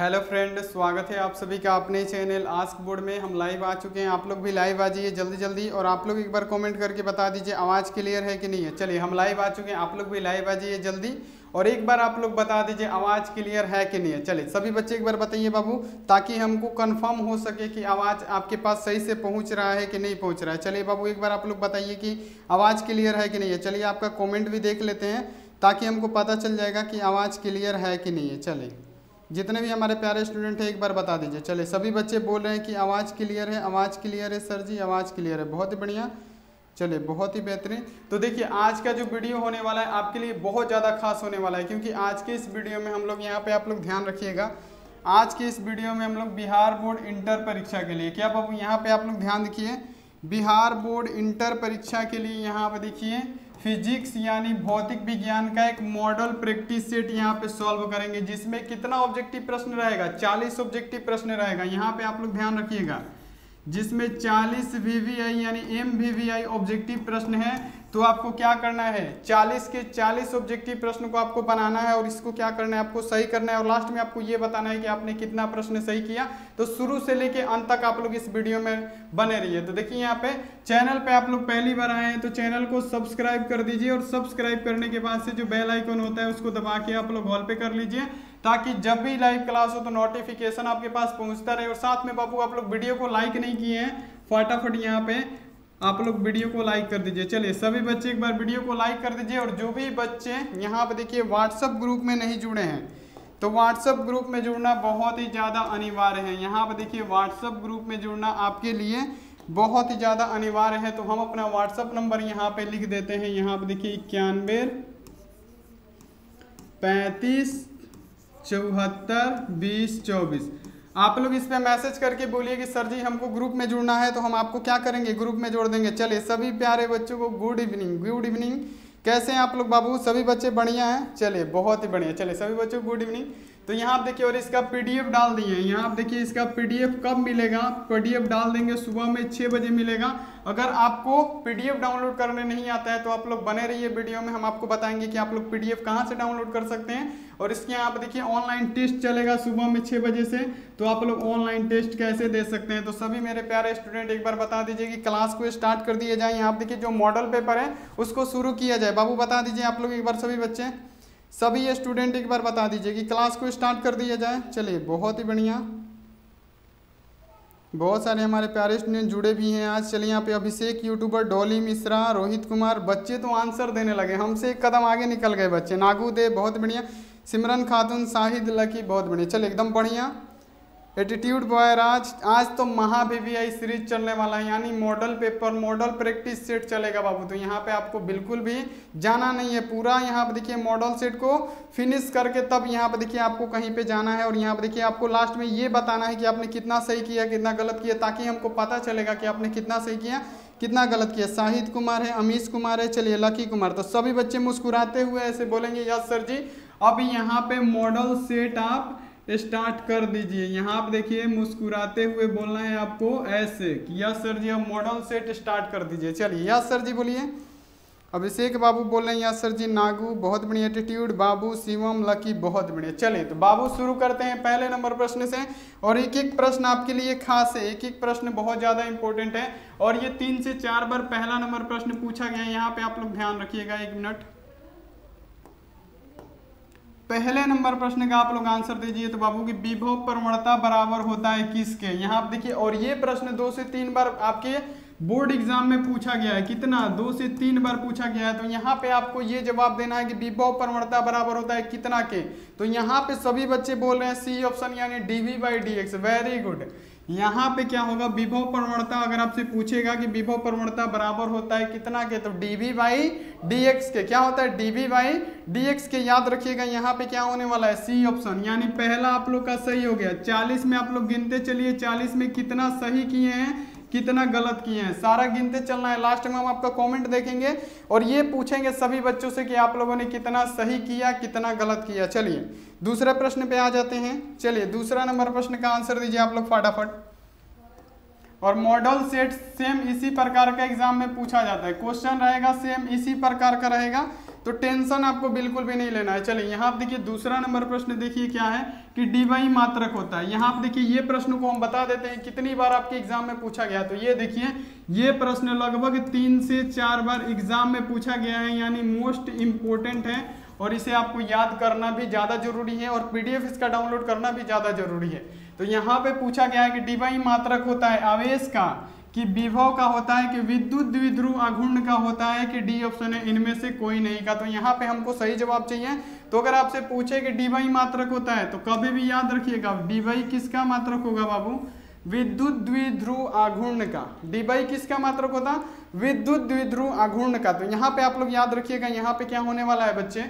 Hello friend, स्वागत है आप सभी का अपने चैनल आस्क बोर्ड में। हम लाइव आ चुके हैं, आप लोग भी लाइव आ जाइए जल्दी जल्दी। और आप लोग एक बार कमेंट करके बता दीजिए आवाज़ क्लियर है कि नहीं है। चलिए, हम लाइव आ चुके हैं, आप लोग भी लाइव आ जाइए जल्दी। और एक बार आप लोग बता दीजिए आवाज़ क्लियर है कि नहीं है। चलिए सभी बच्चे एक बार बताइए बाबू, ताकि हमको कंफर्म हो सके कि आवाज़ आपके पास सही से पहुंच रहा है कि नहीं पहुंच रहा है। चलिए बाबू, एक बार आप लोग बताइए कि आवाज़ क्लियर है कि नहीं है। चलिए आपका कमेंट भी देख लेते हैं, ताकि हमको पता चल जाएगा कि आवाज़ क्लियर है कि नहीं है। चलिए जितने भी हमारे प्यारे स्टूडेंट हैं, एक बार बता दीजिए। चलिए सभी बच्चे बोल रहे हैं कि आवाज़ क्लियर है, आवाज़ क्लियर है सर जी, आवाज़ क्लियर है। बहुत ही बढ़िया, चलिए बहुत ही बेहतरीन। तो देखिए आज का जो वीडियो होने वाला है आपके लिए बहुत ज़्यादा खास होने वाला है, क्योंकि आज के इस वीडियो में हम लोग यहाँ पे आप लोग ध्यान रखिएगा, आज के इस वीडियो में हम लोग बिहार बोर्ड इंटर परीक्षा के लिए, क्या बाबू यहाँ पे आप लोग ध्यान रखिए, बिहार बोर्ड इंटर परीक्षा के लिए यहाँ पर देखिए फिजिक्स यानी भौतिक विज्ञान का एक मॉडल प्रैक्टिस सेट यहाँ पे सॉल्व करेंगे, जिसमें कितना ऑब्जेक्टिव प्रश्न रहेगा, 40 ऑब्जेक्टिव प्रश्न रहेगा। यहाँ पे आप लोग ध्यान रखिएगा, जिसमें 40 VVI यानी MVVI ऑब्जेक्टिव प्रश्न है। तो आपको क्या करना है, 40 के 40 ऑब्जेक्टिव प्रश्न को आपको बनाना है और इसको क्या करना है, आपको सही करना है। और लास्ट में आपको ये बताना है कि आपने कितना प्रश्न सही किया। तो शुरू से लेके अंत तक आप लोग इस वीडियो में बने रहिए। तो देखिए यहाँ पे चैनल पे आप लोग पहली बार आए हैं तो चैनल को सब्सक्राइब कर दीजिए, और सब्सक्राइब करने के बाद से जो बेल आइकन होता है उसको दबा के आप लोग ऑल पे कर लीजिए, ताकि जब भी लाइव क्लास हो तो नोटिफिकेशन आपके पास पहुँचता रहे। और साथ में बाबू आप लोग वीडियो को लाइक नहीं किए हैं, फटाफट यहाँ पे आप लोग वीडियो को लाइक कर दीजिए। चलिए सभी बच्चे एक बार वीडियो को लाइक कर दीजिए। और जो भी बच्चे यहाँ पे देखिए व्हाट्सएप ग्रुप में नहीं जुड़े हैं, तो व्हाट्सएप ग्रुप में जुड़ना बहुत ही ज़्यादा अनिवार्य है। यहाँ पे देखिए व्हाट्सएप ग्रुप में जुड़ना आपके लिए बहुत ही ज़्यादा अनिवार्य है। तो हम अपना व्हाट्सएप नंबर यहाँ पर लिख देते हैं, यहाँ पर देखिए 91 35 74 20 24। आप लोग इस पर मैसेज करके बोलिए कि सर जी हमको ग्रुप में जुड़ना है, तो हम आपको क्या करेंगे, ग्रुप में जोड़ देंगे। चलिए सभी प्यारे बच्चों को गुड इवनिंग, गुड इवनिंग। कैसे हैं आप लोग बाबू, सभी बच्चे बढ़िया हैं? चलिए बहुत ही बढ़िया। चलिए सभी बच्चों को गुड इवनिंग। तो यहाँ आप देखिए, और इसका PDF डाल दिए हैं, यहाँ आप देखिए इसका PDF कब मिलेगा, PDF डाल देंगे सुबह में 6 बजे मिलेगा। अगर आपको PDF डाउनलोड करने नहीं आता है तो आप लोग बने रहिए वीडियो में, हम आपको बताएंगे कि आप लोग PDF कहाँ से डाउनलोड कर सकते हैं। और इसके यहाँ आप देखिए ऑनलाइन टेस्ट चलेगा सुबह में 6 बजे से, तो आप लोग ऑनलाइन टेस्ट कैसे दे सकते हैं। तो सभी मेरे प्यारे स्टूडेंट एक बार बता दीजिए कि क्लास को स्टार्ट कर दिया जाए। यहाँ आप देखिए जो मॉडल पेपर है उसको शुरू किया जाए, बाबू बता दीजिए आप लोग एक बार, सभी बच्चे सभी ये स्टूडेंट एक बार बता दीजिए कि क्लास को स्टार्ट कर दिया जाए। चलिए बहुत ही बढ़िया, बहुत सारे हमारे प्यारे स्टूडेंट जुड़े भी हैं आज। चलिए यहाँ पे अभिषेक यूट्यूबर, डॉली मिश्रा, रोहित कुमार, बच्चे तो आंसर देने लगे, हमसे एक कदम आगे निकल गए बच्चे। नागू दे बहुत बढ़िया, सिमरन खातून, शाहिद लकी बहुत बढ़िया। चलिए एकदम बढ़िया। एटीट्यूड बॉय राज, आज तो महावीवीआई सीरीज चलने वाला है, यानी model paper model practice set चलेगा बाबू। तो यहाँ पे आपको बिल्कुल भी जाना नहीं है, पूरा यहाँ पे देखिए मॉडल सेट को फिनिश करके तब यहाँ पे देखिए आपको कहीं पे जाना है। और यहाँ पे देखिए आपको लास्ट में ये बताना है कि आपने कितना सही किया, कितना गलत किया, ताकि हमको पता चलेगा कि आपने कितना सही किया, कितना गलत किया। शाहिद कुमार है, अमीश कुमार है, चलिए लकी कुमार। तो सभी बच्चे मुस्कुराते हुए ऐसे बोलेंगे यस सर जी। अब यहाँ पे मॉडल सेट आप स्टार्ट कर दीजिए, यहाँ आप देखिए मुस्कुराते हुए बोलना है आपको ऐसे कि यस सर जी अब मॉडल सेट स्टार्ट कर दीजिए। चलिए यस सर जी बोलिए। अभिषेक बाबू बोल रहे हैं यस सर जी, नागू बहुत बढ़िया, एटीट्यूड बाबू, शिवम, लकी बहुत बढ़िया। चलिए तो बाबू शुरू करते हैं पहले नंबर प्रश्न से, और एक एक प्रश्न आपके लिए खास है, एक एक प्रश्न बहुत ज़्यादा इंपॉर्टेंट है। और ये 3 से 4 बार पहला नंबर प्रश्न पूछा गया है, यहाँ पर आप लोग ध्यान रखिएगा। एक मिनट, पहले नंबर प्रश्न का आप लोग आंसर दीजिए। तो बाबू की विभव प्रवणता बराबर होता है किसके, यहाँ आप देखिए। और ये प्रश्न 2 से 3 बार आपके बोर्ड एग्जाम में पूछा गया है, कितना 2 से 3 बार पूछा गया है। तो यहाँ पे आपको ये जवाब देना है कि विभव प्रवणता बराबर होता है कितना के। तो यहाँ पे सभी बच्चे बोल रहे हैं सी ऑप्शन यानी dV/dx, वेरी गुड। यहाँ पे क्या होगा, विभव प्रवणता अगर आपसे पूछेगा कि विभव प्रवणता बराबर होता है कितना के, तो dV/dx के, क्या होता है dV/dx के, याद रखिएगा। यहाँ पे क्या होने वाला है, सी ऑप्शन, यानी पहला आप लोग का सही हो गया। 40 में आप लोग गिनते चलिए, 40 में कितना सही किए हैं, कितना गलत किए हैं, सारा गिनते चलना है। लास्ट में हम आपका कमेंट देखेंगे और ये पूछेंगे सभी बच्चों से कि आप लोगों ने कितना सही किया, कितना गलत किया। चलिए दूसरे प्रश्न पे आ जाते हैं। चलिए दूसरा नंबर प्रश्न का आंसर दीजिए आप लोग फटाफट। और मॉडल सेट सेम इसी प्रकार का एग्जाम में पूछा जाता है, क्वेश्चन रहेगा सेम इसी प्रकार का रहेगा। तो टेंशन आपको बिल्कुल भी नहीं लेना है। चलिए यहाँ आप देखिए दूसरा नंबर प्रश्न देखिए क्या है कि डिवाई मात्रक होता है। यहाँ आप देखिए ये प्रश्न को हम बता देते हैं कितनी बार आपके एग्जाम में पूछा गया, तो ये देखिए ये प्रश्न लगभग 3 से 4 बार एग्जाम में पूछा गया है, यानी मोस्ट इम्पोर्टेंट है और इसे आपको याद करना भी ज़्यादा जरूरी है और PDF इसका डाउनलोड करना भी ज़्यादा जरूरी है। तो यहाँ पे पूछा गया है कि डिवाई मात्रक होता है आवेश का, कि विभव का होता है, कि विद्युत द्विध्रुव आघूर्ण का होता है, कि डी ऑप्शन है इनमें से कोई नहीं का। तो यहाँ पे हमको सही जवाब चाहिए। तो अगर आपसे पूछे कि डिवाई मात्रक होता है तो कभी भी याद रखिएगा डिवाई किसका मात्रक होगा बाबू, विद्युत द्विध्रुव आघूर्ण का। डिवाई किसका मात्रक होता, विद्युत द्विध्रुव आघूर्ण का। तो यहाँ पे आप लोग याद रखिएगा यहाँ पे क्या होने वाला है बच्चे,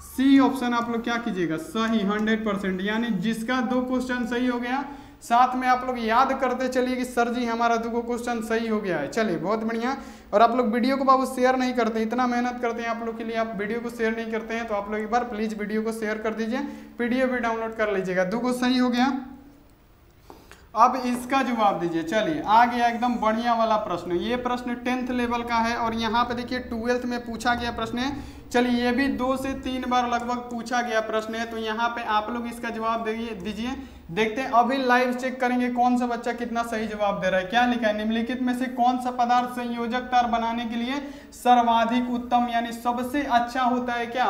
सी ऑप्शन आप लोग क्या कीजिएगा सही 100%, यानी जिसका 2 क्वेश्चन सही हो गया। साथ में आप लोग याद करते चलिए कि सर जी हमारा 2 क्वेश्चन सही हो गया है। चलिए बहुत बढ़िया। और आप लोग वीडियो को बाबू शेयर नहीं करते, इतना मेहनत करते हैं आप लोग के लिए, आप वीडियो को शेयर नहीं करते हैं, तो आप लोग एक बार प्लीज़ वीडियो को शेयर कर दीजिए, PDF भी डाउनलोड कर लीजिएगा। 2 को सही हो गया, अब इसका जवाब दीजिए। चलिए आ गया एकदम बढ़िया वाला प्रश्न, ये प्रश्न 10th लेवल का है और यहाँ पे देखिए 12th में पूछा गया प्रश्न है। चलिए ये भी 2 से 3 बार लगभग पूछा गया प्रश्न है, तो यहाँ पे आप लोग इसका जवाब दीजिए। देखते हैं अभी लाइव चेक करेंगे कौन सा बच्चा कितना सही जवाब दे रहा है। क्या लिखा है, निम्नलिखित में से कौन सा पदार्थ संयोजक तार बनाने के लिए सर्वाधिक उत्तम, यानी सबसे अच्छा होता है क्या,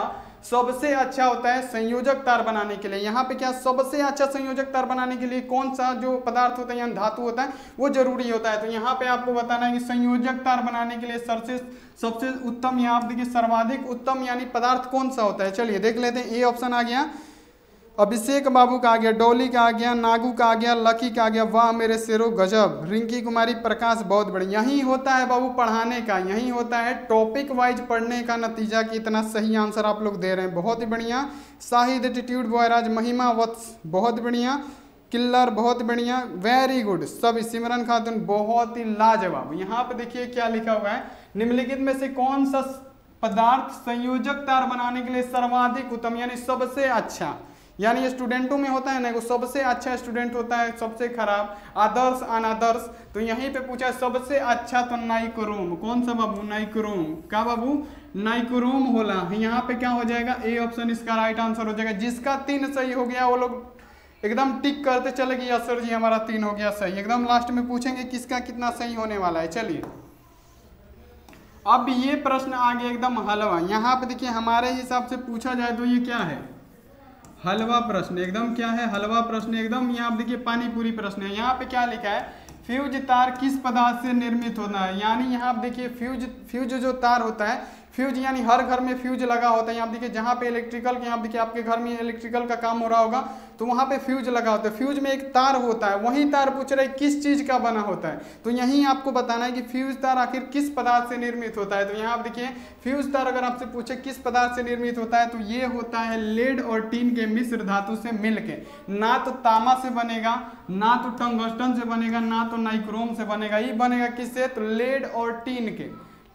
सबसे अच्छा होता है संयोजक तार बनाने के लिए। यहाँ पे क्या सबसे अच्छा संयोजक तार बनाने के लिए कौन सा जो पदार्थ होता है यानी धातु होता है वो जरूरी होता है। तो यहाँ पे आपको बताना है कि संयोजक तार बनाने के लिए सबसे उत्तम, यहाँ आप देखिए सर्वाधिक उत्तम यानी पदार्थ कौन सा होता है। चलिए देख लेते हैं, ए ऑप्शन आ गया, अभिषेक बाबू का आ गया, डोली का आ गया, नागू का आ गया, लकी का आ गया, वाह मेरे शेरों गजब, रिंकी कुमारी प्रकाश बहुत बड़ी। यही होता है बाबू पढ़ाने का, यही होता है टॉपिक वाइज पढ़ने का नतीजा कि इतना सही आंसर आप लोग दे रहे हैं। बहुत ही बढ़िया। शाहिद एटीट्यूड बॉयराज, महिमा वत्स बहुत बढ़िया, किल्लर बहुत बढ़िया, वेरी गुड सब, सिमरन खातून बहुत ही लाजवाब। यहाँ पर देखिए क्या लिखा हुआ है, निम्नलिखित में से कौन सा पदार्थ संयोजक तार बनाने के लिए सर्वाधिक उत्तम, यानी सबसे अच्छा, यानी स्टूडेंटों में होता है ना, वो सबसे अच्छा स्टूडेंट होता है, सबसे खराब, आदर्श अनादर्श। तो यहीं पे पूछा सबसे अच्छा, तो नाइक्रोम, कौन सा बाबू नाइक्रोम का, बाबू नाइक्रोम होला। यहाँ पे क्या हो जाएगा, ए ऑप्शन इसका राइट आंसर हो जाएगा। जिसका 3 सही हो गया वो लोग एकदम टिक करते चले गए, सर जी हमारा 3 हो गया सही। एकदम लास्ट में पूछेंगे किसका कितना सही होने वाला है। चलिए अब ये प्रश्न आ गया एकदम हलवा। यहाँ पे देखिए हमारे हिसाब से पूछा जाए तो ये क्या है, हलवा प्रश्न, एकदम क्या है हलवा प्रश्न, एकदम यहाँ आप देखिए पानी पूरी प्रश्न है। यहाँ पे क्या लिखा है, फ्यूज तार किस पदार्थ से निर्मित होता है, यानी यहाँ आप देखिए फ्यूज जो तार होता है, फ्यूज यानी हर घर में फ्यूज लगा होता है। यहाँ देखिए जहाँ पे इलेक्ट्रिकल के, यहाँ देखिए आपके घर में इलेक्ट्रिकल का काम हो रहा होगा तो वहाँ पे फ्यूज लगा होता है, फ्यूज में एक तार होता है, वही तार पूछ रहे किस चीज़ का बना होता है। तो यहीं आपको बताना है कि फ्यूज तार आखिर किस पदार्थ से निर्मित होता है। तो यहाँ आप देखिए फ्यूज तार अगर आपसे पूछे किस पदार्थ से निर्मित होता है तो ये होता है लेड और टीन के मिश्र धातु से मिलके। ना तो तामा से बनेगा, ना तो टंगस्टन से बनेगा, ना तो नाइक्रोम से बनेगा, ये बनेगा किससे, तो लेड और टीन के।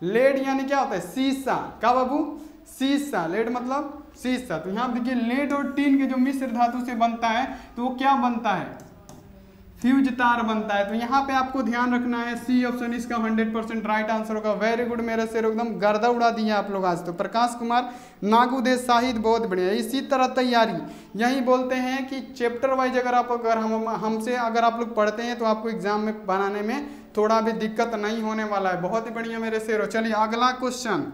लेड यानी क्या होता है, सीसा का बाबू, सीसा, लेड मतलब सीसा। तो यहाँ देखिए लेड और टीन के जो मिश्र धातु से बनता है तो वो क्या बनता है, फ्यूज तार बनता है। तो यहाँ पे आपको ध्यान रखना है, सी ऑप्शन इसका 100% राइट आंसर होगा। वेरी गुड मेरे से, एकदम गर्दा उड़ा दिया आप लोग आज तो। प्रकाश कुमार, नागू दे, शाहिद बहुत बढ़िया। इसी तरह तैयारी, यही बोलते हैं कि चैप्टर वाइज अगर आप लोग पढ़ते हैं तो आपको एग्जाम में बनाने में थोड़ा भी दिक्कत नहीं होने वाला है। बहुत ही बढ़िया मेरे शेरों। चलिए अगला क्वेश्चन,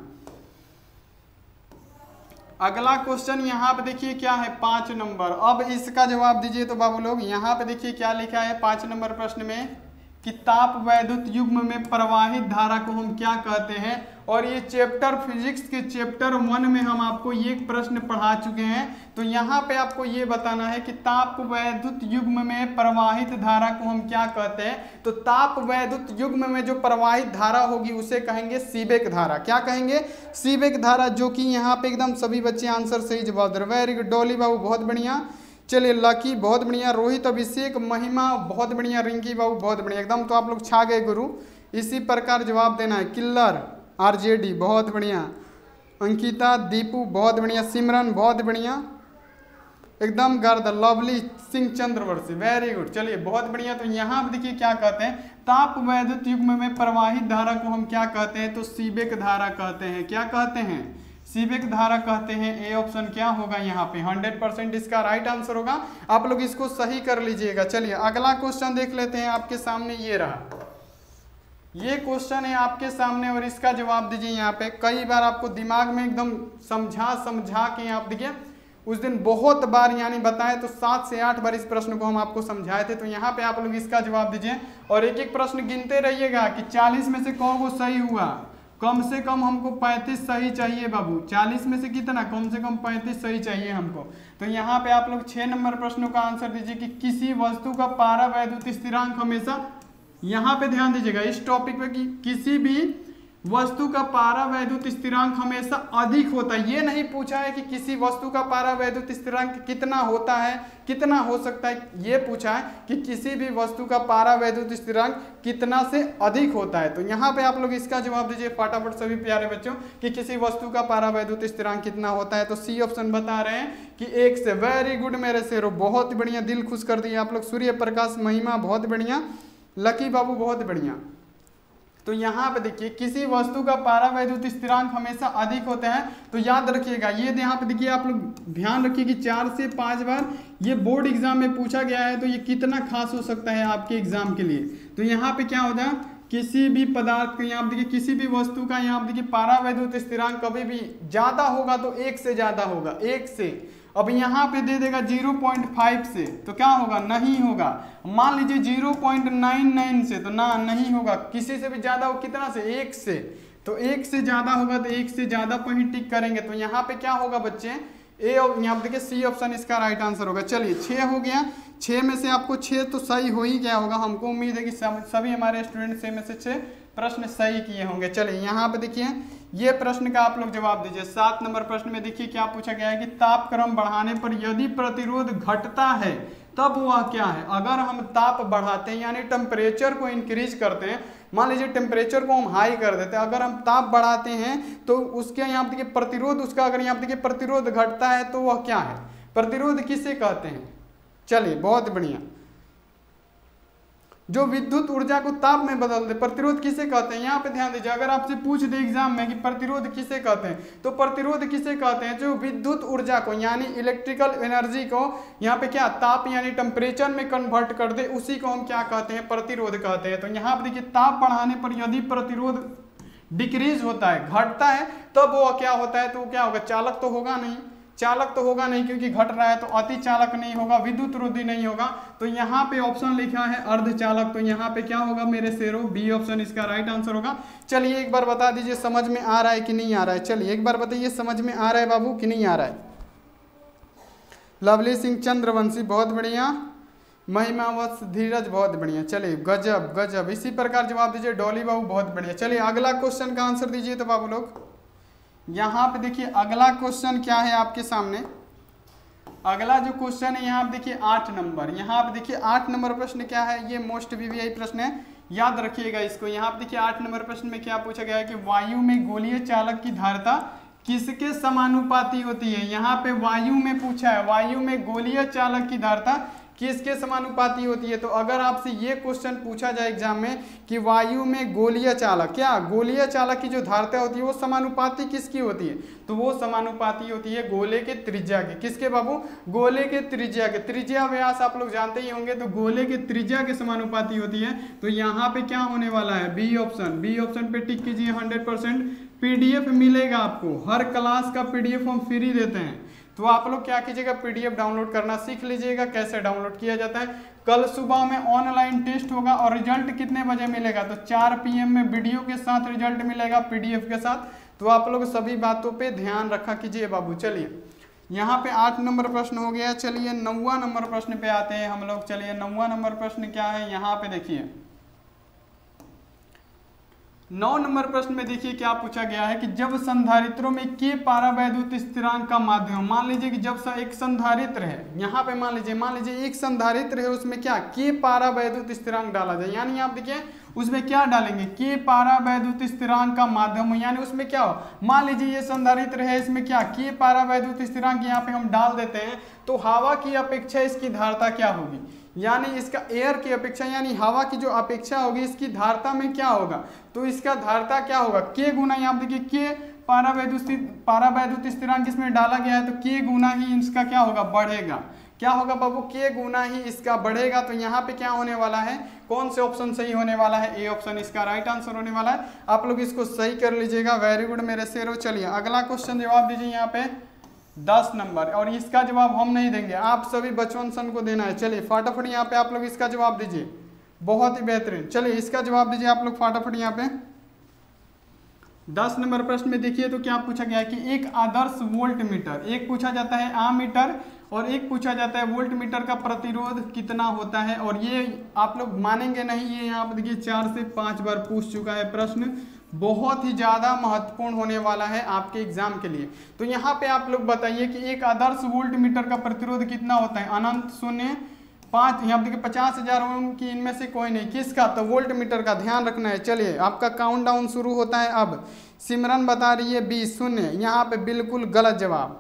अगला क्वेश्चन यहाँ पे देखिए क्या है, 5 नंबर। अब इसका जवाब दीजिए तो बाबू लोग। यहाँ पे देखिए क्या लिखा है 5 नंबर प्रश्न में कि ताप वैद्युत युग्म में प्रवाहित धारा को हम क्या कहते हैं। और ये चैप्टर फिजिक्स के चैप्टर 1 में हम आपको ये प्रश्न पढ़ा चुके हैं। तो यहाँ पे आपको ये बताना है कि ताप वैद्युत युग्म में प्रवाहित धारा को हम क्या कहते हैं। तो ताप वैद्युत युग्म में जो प्रवाहित धारा होगी उसे कहेंगे सीबेक धारा। क्या कहेंगे, सीबेक धारा, जो कि यहाँ पे एकदम सभी बच्चे आंसर सही जवाब दे रहे। वेरी गुड डोली बाबू बहुत बढ़िया, चलिए लकी बहुत बढ़िया, रोहित, अभिषेक, महिमा बहुत बढ़िया, रिंकी बाबू बहुत बढ़िया एकदम। तो आप लोग छा गए गुरु, इसी प्रकार जवाब देना है। किल्लर RJD बहुत बढ़िया, अंकिता, दीपू बहुत बढ़िया, सिमरन बहुत बढ़िया एकदम गर्द, lovely Singh Chandravarshi very good, चलिए बहुत बढ़िया। तो यहाँ देखिए क्या कहते हैं, ताप वैद्युत युग्म में प्रवाहित धारा को हम क्या कहते हैं, तो सीबेक धारा कहते हैं। क्या कहते हैं, सीबेक धारा कहते हैं। ए ऑप्शन क्या होगा यहाँ पे 100% इसका राइट आंसर होगा। आप लोग इसको सही कर लीजिएगा। चलिए अगला क्वेश्चन देख लेते हैं। आपके सामने ये रहा, ये क्वेश्चन है आपके सामने और इसका जवाब दीजिए। यहाँ पे कई बार आपको दिमाग में एकदम समझा के आप देखिए उस दिन बहुत बार यानी बताएं तो 7 से 8 बार इस प्रश्न को हम आपको समझाए थे। तो यहाँ पे आप लोग इसका जवाब दीजिए और एक एक प्रश्न गिनते रहिएगा कि 40 में से कौन को सही हुआ। कम से कम हमको 35 सही चाहिए बाबू। 40 में से कितना, कम से कम 35 सही चाहिए हमको। तो यहाँ पे आप लोग 6 नंबर प्रश्नों का आंसर दीजिए कि किसी वस्तु का पारवैद्युत स्थिरांक हमेशा, यहाँ पे ध्यान दीजिएगा इस टॉपिक पे कि किसी भी वस्तु का पारावैद्युत स्थिरांक हमेशा अधिक होता है। ये नहीं पूछा है कि किसी वस्तु का पारावैद्युत स्थिरांक कितना होता है, कितना हो सकता है, ये पूछा है कि किसी भी वस्तु का पारावैद्युत स्थिरांक कितना से अधिक होता है। तो यहाँ पे आप लोग इसका जवाब दीजिए फटाफट सभी प्यारे बच्चों कि किसी वस्तु का पारावैद्युत स्थिरांक कितना होता है। तो सी ऑप्शन बता रहे हैं कि 1 से। वेरी गुड मेरे शेरों, बहुत बढ़िया, दिल खुश कर दिए आप लोग। सूर्य प्रकाश महिमा बहुत बढ़िया, लकी बाबू बहुत बढ़िया। तो यहाँ पे देखिए किसी वस्तु का पारावैद्युत स्थिरांक हमेशा अधिक होता है। तो याद रखिएगा ये यहाँ पे देखिए आप लोग ध्यान रखिए कि 4 से 5 बार ये बोर्ड एग्जाम में पूछा गया है। तो ये कितना खास हो सकता है आपके एग्जाम के लिए। तो यहाँ पे क्या होता है किसी भी पदार्थ का, यहाँ देखिए किसी भी वस्तु का, यहाँ देखिए पारावैद्युत स्थिरांक कभी भी ज़्यादा होगा तो 1 से ज़्यादा होगा, 1 से। अब यहाँ पे दे देगा 0.5 से तो क्या होगा, नहीं होगा। मान लीजिए 0.99 से तो ना नहीं होगा। किसी से भी ज़्यादा हो कितना से, 1 से। तो 1 से ज़्यादा होगा तो 1 से ज़्यादा पर ही टिक करेंगे। तो यहाँ पे क्या होगा बच्चे, ए और यहाँ देखिए सी ऑप्शन इसका राइट आंसर होगा। चलिए 6 हो गया, 6 में से आपको 6 तो सही हो ही गया होगा। हमको उम्मीद है कि सभी हमारे स्टूडेंट 6 में से 6 प्रश्न सही किए होंगे। चलिए यहाँ पे देखिए ये प्रश्न का आप लोग जवाब दीजिए। 7 नंबर प्रश्न में देखिए क्या पूछा गया है कि ताप क्रम बढ़ाने पर यदि प्रतिरोध घटता है तब वह क्या है। अगर हम ताप बढ़ाते हैं यानी टेम्परेचर को इंक्रीज करते हैं, मान लीजिए टेम्परेचर को हम हाई कर देते हैं, अगर हम ताप बढ़ाते हैं तो उसके यहाँ देखिए प्रतिरोध, उसका अगर यहाँ देखिए प्रतिरोध घटता है तो वह क्या है। प्रतिरोध किसे कहते हैं। चलिए बहुत बढ़िया, जो विद्युत ऊर्जा को ताप में बदल दे, प्रतिरोध किसे कहते हैं। यहाँ पे ध्यान दीजिए अगर आपसे पूछ दे एग्जाम में कि प्रतिरोध किसे कहते हैं, तो प्रतिरोध किसे कहते हैं, जो विद्युत ऊर्जा को यानी इलेक्ट्रिकल एनर्जी को यहाँ पे क्या ताप यानी टेम्परेचर में कन्वर्ट कर दे, उसी को हम क्या कहते हैं, प्रतिरोध कहते हैं। तो यहाँ पे देखिए ताप बढ़ाने पर यदि प्रतिरोध डिक्रीज होता है, घटता है, तब वो क्या होता है। तो क्या होगा, चालक तो होगा नहीं, चालक तो होगा नहीं क्योंकि घट रहा है, तो अति चालक नहीं होगा, विद्युत रोधी नहीं होगा। तो यहाँ पे ऑप्शन लिखा है अर्धचालक। तो यहाँ पे क्या होगा मेरे शेरों, बी ऑप्शन इसका राइट आंसर होगा। चलिए एक बार बता दीजिए समझ में आ रहा है कि नहीं आ रहा है। चलिए एक बार बताइए समझ में आ रहा है बाबू कि नहीं आ रहा है। लवली सिंह चंद्रवंशी बहुत बढ़िया, महिमा वत्स धीरज बहुत बढ़िया। चलिए गजब गजब, इसी प्रकार जवाब दीजिए डॉली बाबू बहुत बढ़िया। चलिए अगला क्वेश्चन का आंसर दीजिए। तो बाबू लोग यहाँ पे देखिए अगला क्वेश्चन क्या है आपके सामने। अगला जो क्वेश्चन है यहाँ पे देखिए 8 नंबर, यहाँ पे देखिए 8 नंबर प्रश्न क्या है, ये मोस्ट वीवीआई प्रश्न है, याद रखिएगा इसको। यहाँ पे देखिए 8 नंबर प्रश्न में क्या पूछा गया है कि वायु में गोलीय चालक की धारिता किसके समानुपाती होती है। यहाँ पे वायु में पूछा है, वायु में गोलीय चालक की धारिता किसके समानुपाती होती है। तो अगर आपसे ये क्वेश्चन पूछा जाए एग्जाम में कि वायु में गोलीय चालक, क्या गोलीय चालक की जो धारिता होती है वो समानुपाती किसकी होती है, तो वो समानुपाती होती है गोले के त्रिज्या के। किसके बाबू, गोले के त्रिज्या के। त्रिज्या व्यास आप लोग जानते ही होंगे, तो गोले के त्रिज्या के समानुपाती होती है। तो यहाँ पे क्या होने वाला है, बी ऑप्शन, बी ऑप्शन पे टिक कीजिए। 100% PDF मिलेगा आपको, हर क्लास का PDF हम फ्री देते हैं, तो आप लोग क्या कीजिएगा PDF डाउनलोड करना सीख लीजिएगा, कैसे डाउनलोड किया जाता है। कल सुबह में ऑनलाइन टेस्ट होगा और रिजल्ट कितने बजे मिलेगा, तो 4 PM में वीडियो के साथ रिजल्ट मिलेगा PDF के साथ। तो आप लोग सभी बातों पे ध्यान रखा कीजिए बाबू। चलिए यहाँ पे 8 नंबर प्रश्न हो गया। चलिए 9वां नंबर प्रश्न पे आते हैं हम लोग। चलिए 9वां नंबर प्रश्न क्या है, यहाँ पे देखिए 9 नंबर प्रश्न में देखिए क्या पूछा गया है कि जब संधारित्रों में के पारावैद्युत स्थिरांक का माध्यम, मान लीजिए कि जब एक संधारित्र है, यहाँ पे मान लीजिए एक संधारित्र है, उसमें क्या के पारावैद्युत स्थिरांक डाला जाए, यानी आप देखिए उसमें क्या डालेंगे, के पारावैद्युत स्थिरांक का माध्यम, यानी उसमें क्या हो, मान लीजिए ये संधारित्र है, इसमें क्या के पारावैद्युत स्थिरांक यहाँ पे हम डाल देते हैं, तो हवा की अपेक्षा इसकी धारिता क्या होगी, यानी इसका एयर की अपेक्षा यानी हवा की जो अपेक्षा होगी इसकी धारिता में क्या होगा, तो इसका धारिता क्या होगा, के गुना यहाँ देखिए के पारा वैद्युत स्थिरांक इसमें डाला गया है तो के गुना ही इसका क्या होगा, बढ़ेगा। क्या होगा बाबू, के गुना ही इसका बढ़ेगा। तो यहाँ पे क्या होने वाला है, कौन से ऑप्शन सही होने वाला है, ए ऑप्शन इसका राइट आंसर होने वाला है। आप लोग इसको सही कर लीजिएगा, वेरी गुड मेरे शेरों। चलिए अगला क्वेश्चन जवाब दीजिए यहाँ पे 10 नंबर, और इसका जवाब हम नहीं देंगे, आप सभी बच्चों को देना है। चलिए फटाफट यहाँ पे आप लोग इसका जवाब दीजिए, बहुत ही बेहतरीन। चलिए इसका जवाब दीजिए आप लोग फटाफट यहाँ पे 10 नंबर प्रश्न में। देखिए तो क्या पूछा गया है कि एक आदर्श वोल्ट मीटर, एक पूछा जाता है एमीटर और एक पूछा जाता है वोल्ट मीटर का प्रतिरोध कितना होता है। और ये आप लोग मानेंगे नहीं, ये यहाँ पर देखिए 4 से 5 बार पूछ चुका है प्रश्न, बहुत ही ज़्यादा महत्वपूर्ण होने वाला है आपके एग्जाम के लिए। तो यहाँ पे आप लोग बताइए कि एक आदर्श वोल्ट मीटर का प्रतिरोध कितना होता है, अनंत, शून्य, 5, यहाँ देखिए 50,000 की इनमें से कोई नहीं, किसका, तो वोल्ट मीटर का ध्यान रखना है। चलिए आपका काउंटडाउन शुरू होता है अब। सिमरन बता रही है बी, शून्य, यहाँ पे बिल्कुल गलत जवाब।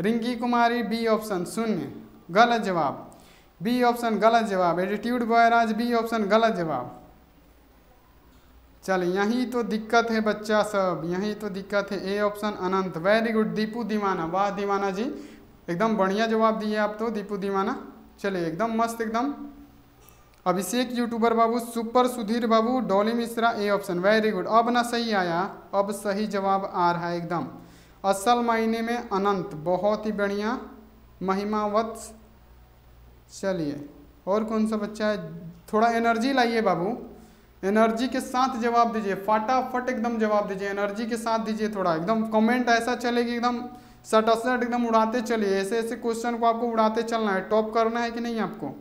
रिंकी कुमारी बी ऑप्शन शून्य, गलत जवाब, बी ऑप्शन गलत जवाब। एटीट्यूड बॉयराज बी ऑप्शन गलत जवाब। चलिए यही तो दिक्कत है बच्चा सब, यही तो दिक्कत है, A option Anant, very good Deepu Deewana, वाह दीवाना जी एकदम बढ़िया जवाब दिए आप तो दीपू दीवाना। चलिए एकदम मस्त एकदम। अभिषेक यूट्यूबर बाबू, सुपर सुधीर बाबू, Dolly Mishra A option, very good. अब ना सही आया, अब सही जवाब आ रहा है एकदम असल मायने में अनंत, बहुत ही बढ़िया महिमावत। चलिए और कौन सा बच्चा है, थोड़ा एनर्जी लाइए बाबू, एनर्जी के साथ जवाब दीजिए, फटाफट एकदम जवाब दीजिए, एनर्जी के साथ दीजिए थोड़ा एकदम। कमेंट ऐसा चलेगी एकदम सटासट एकदम उड़ाते चलिए, ऐसे ऐसे क्वेश्चन को आपको उड़ाते चलना है, टॉप करना है कि नहीं आपको,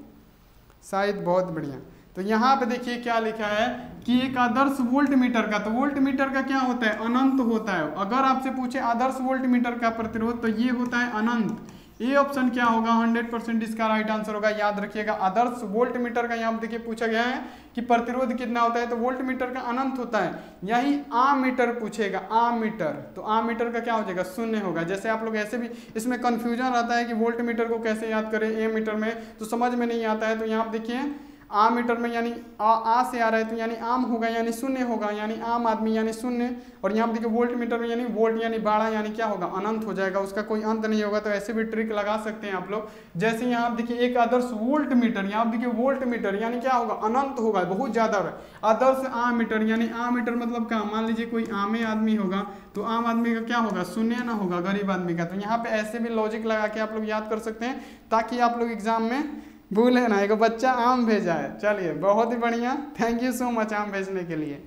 शायद बहुत बढ़िया। तो यहाँ पे देखिए क्या लिखा है कि एक आदर्श वोल्ट मीटर का, तो वोल्ट मीटर का क्या होता है, अनंत होता है। अगर आपसे पूछे आदर्श वोल्ट मीटर का प्रतिरोध तो ये होता है अनंत, ये ऑप्शन क्या होगा, 100% इसका राइट आंसर होगा। याद रखिएगा आदर्श वोल्ट मीटर का यहाँ पे देखिए पूछा गया है कि प्रतिरोध कितना होता है, तो वोल्ट मीटर का अनंत होता है। यही आमीटर पूछेगा, आमीटर, तो आमीटर का क्या हो जाएगा, शून्य होगा। जैसे आप लोग ऐसे भी इसमें कन्फ्यूजन रहता है कि वोल्ट मीटर को कैसे याद करें, ए मीटर में तो समझ में नहीं आता है। तो यहाँ देखिए आम मीटर में यानी आ से आ रहा है तो यानी आम होगा, यानी शून्य होगा, यानी आम आदमी यानी शून्य। और यहाँ पर देखिए वोल्ट मीटर में यानी वोल्ट यानी बाड़ा यानी क्या होगा, अनंत हो जाएगा, उसका कोई अंत नहीं होगा। तो ऐसे भी ट्रिक लगा सकते हैं आप लोग। जैसे यहाँ आप देखिए एक आदर्श वोल्ट मीटर, यहाँ आप देखिए वोल्ट मीटर यानी क्या होगा, अनंत होगा, बहुत ज़्यादा होगा। आदर्श आम मीटर यानी आम मीटर मतलब क्या, मान लीजिए कोई आमे आदमी होगा तो आम आदमी का क्या होगा, शून्य ना होगा, गरीब आदमी का। तो यहाँ पर ऐसे भी लॉजिक लगा के आप लोग याद कर सकते हैं ताकि आप लोग एग्जाम में भूले ना। एक बच्चा आम भेजा है, चलिए बहुत ही बढ़िया, थैंक यू सो मच आम भेजने के लिए।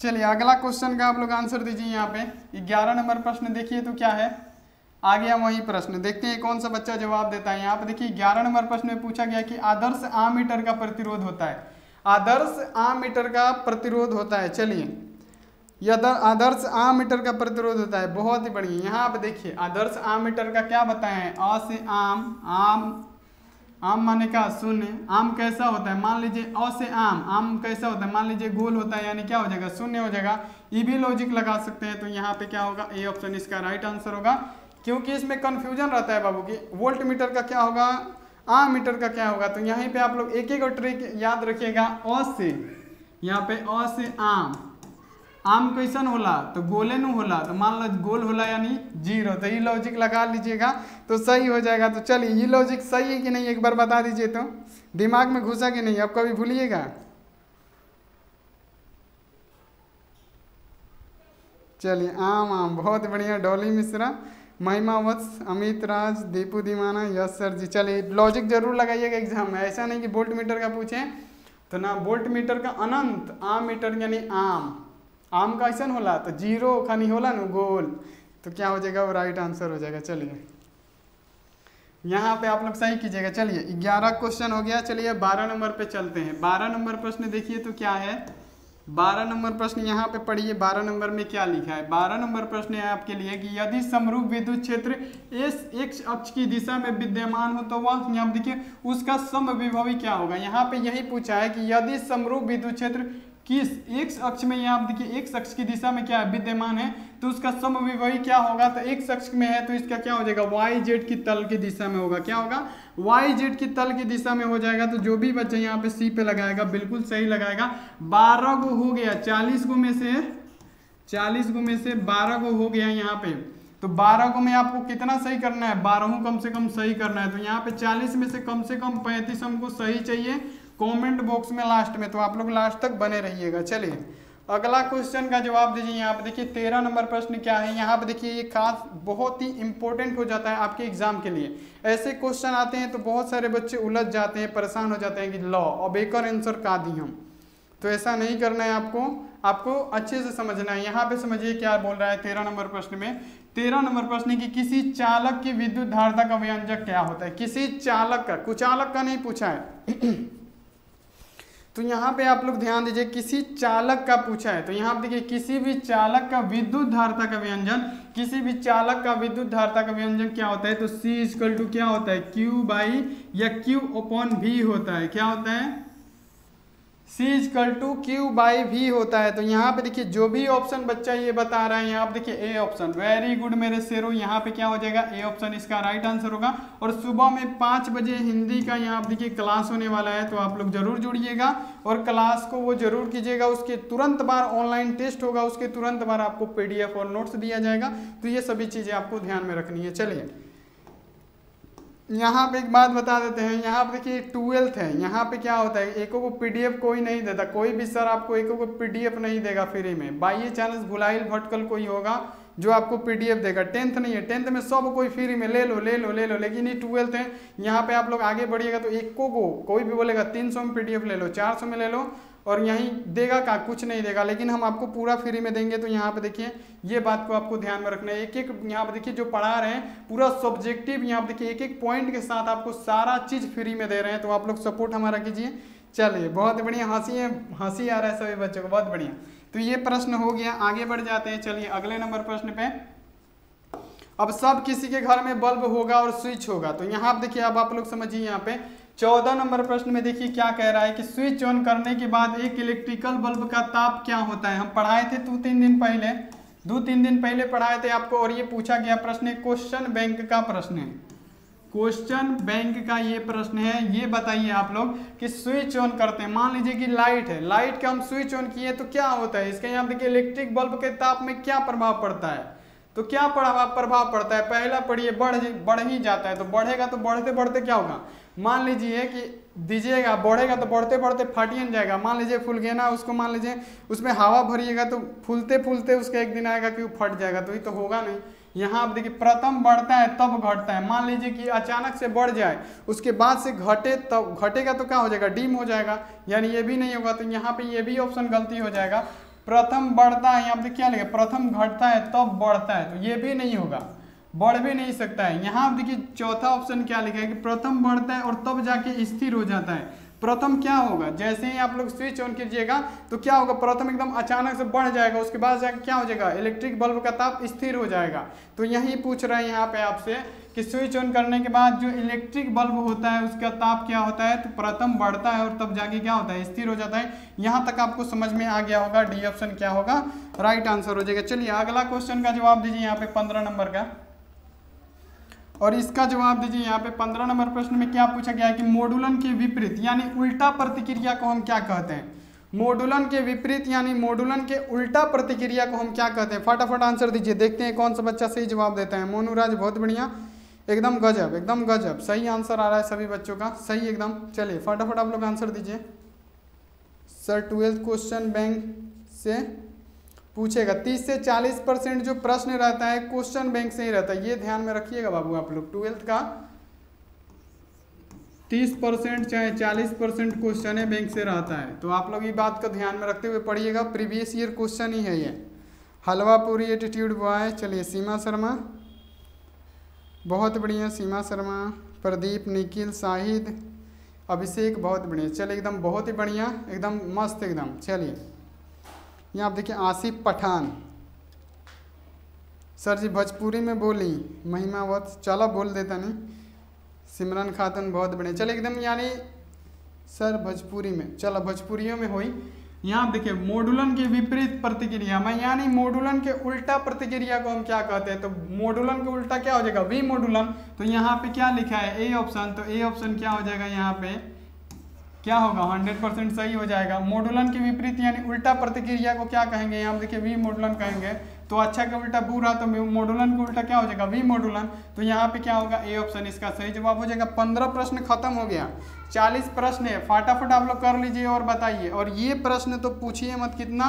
चलिए अगला क्वेश्चन का आप लोग आंसर दीजिए यहाँ पे 11 नंबर प्रश्न। देखिए तो क्या है, आ गया वही प्रश्न, देखते हैं कौन सा बच्चा जवाब देता है। यहाँ पे देखिए 11 नंबर प्रश्न में पूछा गया कि आदर्श आम मीटर का प्रतिरोध होता है, आदर्श आम मीटर का प्रतिरोध होता है। चलिए आदर्श आम मीटर का प्रतिरोध होता है, बहुत ही बढ़िया। यहाँ पे देखिए आदर्श आम मीटर का क्या बताया है, अ से आम, आम आम माने का शून्य, आम कैसा होता है, मान लीजिए अ से आम कैसा होता है, मान लीजिए गोल होता है यानी क्या हो जाएगा, शून्य हो जाएगा। ये भी लॉजिक लगा सकते हैं। तो यहाँ पे क्या होगा, ए ऑप्शन इसका राइट आंसर होगा, क्योंकि इसमें कन्फ्यूजन रहता है बाबू की वोल्ट मीटर का क्या होगा, आम मीटर का क्या होगा। तो यहीं पर आप लोग एक एक ट्रिक याद रखिएगा। अ से, यहाँ पे अ से आम कैसन होला, तो गोले न होला, तो मान लो गोल होला यानी जीरो, तो ये लॉजिक लगा लीजिएगा तो सही हो जाएगा। तो चलिए ये लॉजिक सही है कि नहीं एक बार बता दीजिए, तो दिमाग में घुसा कि नहीं, आप कभी भूलिएगा। चलिए आम बहुत बढ़िया, डॉली मिश्रा, महिमावत्स, अमित राज, दीपू दीवाना, यस सर जी। चलिए लॉजिक जरूर लगाइएगा एग्जाम में, ऐसा नहीं कि वोल्ट मीटर का पूछें तो ना, वोल्ट मीटर का अनंत, आम मीटर यानी आम का ऐसा होला तो जीरो खानी होला न गोल, तो क्या हो जाएगा, वो राइट आंसर हो जाएगा। चलिए यहाँ पे आप लोग सही कीजिएगा। चलिए 11 क्वेश्चन हो गया। चलिए 12 नंबर पे चलते हैं। 12 नंबर प्रश्न देखिए तो क्या है, 12 नंबर प्रश्न यहाँ पे पढ़िए। 12 नंबर में क्या लिखा है, 12 नंबर प्रश्न है आपके लिए कि यदि समरूप विद्युत क्षेत्र एक्स अक्ष की दिशा में विद्यमान हो तो वह, यहाँ देखिए उसका समविभवी क्या होगा। यहाँ पे यही पूछा है कि यदि समरूप विद्युत क्षेत्र किस एक्स अक्ष में, यहाँ आप देखिए एक्स अक्ष की दिशा में क्या है, विद्यमान है, तो उसका समविभवी क्या होगा। तो एक्स अक्ष में है तो इसका क्या हो जाएगा, वाई जेड की तल की दिशा में होगा। क्या होगा, वाई जेड की तल की दिशा में हो जाएगा। तो जो भी बच्चा यहाँ पे सी पे लगाएगा बिल्कुल सही लगाएगा। 12 गो हो गया, 40 गो में से 40 गो में से 12 गो हो गया यहाँ पे, तो 12 गो में आपको कितना सही करना है, 12 कम से कम सही करना है। तो यहाँ पे 40 में से कम 35 हमको सही चाहिए कमेंट बॉक्स में लास्ट में, तो आप लोग लास्ट तक बने रहिएगा। चलिए अगला क्वेश्चन का जवाब दीजिए। यहाँ पे देखिए 13 नंबर प्रश्न क्या है, यहाँ पे देखिए ये खास बहुत ही इंपॉर्टेंट हो जाता है आपके एग्जाम के लिए। ऐसे क्वेश्चन आते हैं तो बहुत सारे बच्चे उलझ जाते हैं, परेशान हो जाते हैं कि लॉ अब एक और आंसर का दी हम, तो ऐसा नहीं करना है आपको, आपको अच्छे से समझना है। यहाँ पे समझिए क्या बोल रहा है 13 नंबर प्रश्न में। 13 नंबर प्रश्न की किसी चालक की विद्युत धारिता का व्यंजक क्या होता है, किसी चालक का, कुचालक का नहीं पूछा है। तो यहाँ पे आप लोग ध्यान दीजिए, किसी चालक का पूछा है, तो यहाँ पे देखिए किसी भी चालक का विद्युत धारिता का व्यंजन, किसी भी चालक का विद्युत धारिता का व्यंजन क्या होता है, तो C इक्वल टू क्या होता है, Q बाई या Q अपॉन V होता है। क्या होता है, C equal to Q by V होता है। तो यहाँ पे देखिए जो भी ऑप्शन बच्चा ये बता रहा है, यहाँ पे देखिए A ऑप्शन, वेरी गुड मेरे शेरो, यहाँ पे क्या हो जाएगा A ऑप्शन इसका राइट आंसर होगा। और सुबह में 5 बजे हिंदी का यहाँ पे देखिए क्लास होने वाला है, तो आप लोग जरूर जुड़िएगा और क्लास को वो जरूर कीजिएगा। उसके तुरंत बाद ऑनलाइन टेस्ट होगा, उसके तुरंत बाद आपको PDF और नोट्स दिया जाएगा, तो ये सभी चीज़ें आपको ध्यान में रखनी है। चलिए यहाँ पे एक बात बता देते हैं, यहाँ पे देखिए 12th है, यहाँ पे क्या होता है एको को PDF कोई नहीं देता, कोई भी सर आपको एको को PDF नहीं देगा फ्री में, बाई चांस भुलाइल भटकल कोई होगा जो आपको PDF देगा। 10th नहीं है, 10th में सब कोई फ्री में ले लो, लेकिन ये 12th है। यहाँ पे आप लोग आगे बढ़िएगा तो एको को कोई भी बोलेगा 300 में PDF ले लो, 400 में ले लो, और यहीं देगा का कुछ नहीं देगा, लेकिन हम आपको पूरा फ्री में देंगे। तो यहाँ पे देखिए ये बात को आपको ध्यान में रखना है, एक एक यहाँ पे देखिए जो पढ़ा रहे हैं पूरा सब्जेक्टिव, यहाँ पे देखिए एक एक पॉइंट के साथ आपको सारा चीज़ फ्री में दे रहे हैं, तो आप लोग सपोर्ट हमारा कीजिए। चलिए बहुत बढ़िया, हंसी आ रहा है सभी बच्चों को, बहुत बढ़िया। तो ये प्रश्न हो गया, आगे बढ़ जाते हैं। चलिए अगले नंबर प्रश्न पे। अब सब किसी के घर में बल्ब होगा और स्विच होगा, तो यहाँ पे देखिए अब आप लोग समझिए, यहाँ पे 14 नंबर प्रश्न में देखिए क्या कह रहा है कि स्विच ऑन करने के बाद एक इलेक्ट्रिकल बल्ब का ताप क्या होता है। हम पढ़ाए थे 2-3 दिन पहले पढ़ाए थे आपको, और ये पूछा गया प्रश्न, क्वेश्चन बैंक का प्रश्न है, क्वेश्चन बैंक का ये प्रश्न है। ये बताइए आप लोग कि स्विच ऑन करते हैं, मान लीजिए कि लाइट है, लाइट का हम स्विच ऑन किए तो क्या होता है, इसके यहाँ देखिए इलेक्ट्रिक बल्ब के ताप में क्या प्रभाव पड़ता है, तो क्या प्रभाव पड़ता है, पहला पढ़िए बढ़ ही जाता है, तो बढ़ेगा, तो बढ़ते बढ़ते क्या होगा, मान लीजिए कि दीजिएगा बढ़ेगा तो बढ़ते बढ़ते फाटियन जाएगा, मान लीजिए फुलगेना, उसको मान लीजिए उसमें हवा भरिएगा तो फूलते फूलते उसका एक दिन आएगा कि वो फट जाएगा, तो ये तो होगा नहीं। यहाँ आप देखिए प्रथम बढ़ता है तब घटता है, मान लीजिए कि अचानक से बढ़ जाए उसके बाद से घटे, तब घटेगा तो क्या हो जाएगा, डिम हो जाएगा, यानी ये भी नहीं होगा, तो यहाँ पे ये भी ऑप्शन गलती हो जाएगा। प्रथम बढ़ता है, यहाँ पे क्या लिखा, प्रथम घटता है तब बढ़ता है, तो ये भी नहीं होगा, बढ़ भी नहीं सकता है। यहाँ देखिए चौथा ऑप्शन क्या लिखा है कि प्रथम बढ़ता है और तब जाके स्थिर हो जाता है, प्रथम क्या होगा, जैसे ही आप लोग स्विच ऑन कीजिएगा तो क्या होगा, प्रथम एकदम अचानक से बढ़ जाएगा, उसके बाद जाके क्या हो जाएगा, इलेक्ट्रिक बल्ब का ताप स्थिर हो जाएगा। तो यही पूछ रहा है यहाँ पे आपसे कि स्विच ऑन करने के बाद जो इलेक्ट्रिक बल्ब होता है उसका ताप क्या होता है, तो प्रथम बढ़ता है और तब जाके क्या होता है, स्थिर हो जाता है। यहाँ तक आपको समझ में आ गया होगा, डी ऑप्शन क्या होगा, राइट आंसर हो जाएगा। चलिए अगला क्वेश्चन का जवाब दीजिए यहाँ पे 15 नंबर का, और इसका जवाब दीजिए यहाँ पे 15 नंबर प्रश्न में क्या पूछा गया है कि मोडुलन के विपरीत यानी उल्टा प्रतिक्रिया को हम क्या कहते हैं, मोडुलन के विपरीत यानी मोडुलन के उल्टा प्रतिक्रिया को हम क्या कहते हैं। फटाफट आंसर दीजिए, देखते हैं कौन सा बच्चा सही जवाब देता है। मोनूराज बहुत बढ़िया, एकदम गजब, एकदम गजब, सही आंसर आ रहा है सभी बच्चों का, सही एकदम। चलिए फटाफट आप लोग आंसर दीजिए। सर 12th क्वेश्चन बैंक से पूछेगा, 30 से 40% जो प्रश्न रहता है क्वेश्चन बैंक से ही रहता है, ये ध्यान में रखिएगा बाबू आप लोग। 12th का 30% चाहे 40% क्वेश्चन बैंक से रहता है, तो आप लोग ये बात का ध्यान में रखते हुए पढ़िएगा, प्रीवियस ईयर क्वेश्चन ही है ये। हलवापुरी एटीट्यूड बॉय, चलिए सीमा शर्मा बहुत बढ़िया, सीमा शर्मा, प्रदीप, निखिल, शाहिद, अभिषेक बहुत बढ़िया, चलिए एकदम बहुत ही बढ़िया, एकदम मस्त एकदम। चलिए यहाँ आप देखिए आसिफ पठान, सर जी भोजपुरी में बोली, महिमावत, चलो बोल देता नहीं, सिमरन खातन बहुत बढ़िया, चलो एकदम, यानी सर भोजपुरी में, चलो भोजपुरियों में हुई। यहाँ आप देखिए मोडुलन के विपरीत प्रतिक्रिया में यानी मोडुलन के उल्टा प्रतिक्रिया को हम क्या कहते हैं, तो मोडुलन के उल्टा क्या हो जाएगा, वी मोडुलन, तो यहाँ पे क्या लिखा है, ए ऑप्शन, तो ए ऑप्शन क्या हो जाएगा यहाँ पे क्या होगा 100% सही हो जाएगा। मॉडुलन के विपरीत यानी उल्टा प्रतिक्रिया को क्या कहेंगे, यहाँ देखिए वी मॉडुलन कहेंगे। तो अच्छा का उल्टा बुरा, तो मॉडुलन का उल्टा क्या हो जाएगा वी मॉडुलन। तो यहाँ पे क्या होगा ए ऑप्शन इसका सही जवाब हो जाएगा। 15 प्रश्न खत्म हो गया, 40 प्रश्न है, फटाफट आप लोग कर लीजिए और बताइए। और ये प्रश्न तो पूछिए मत, कितना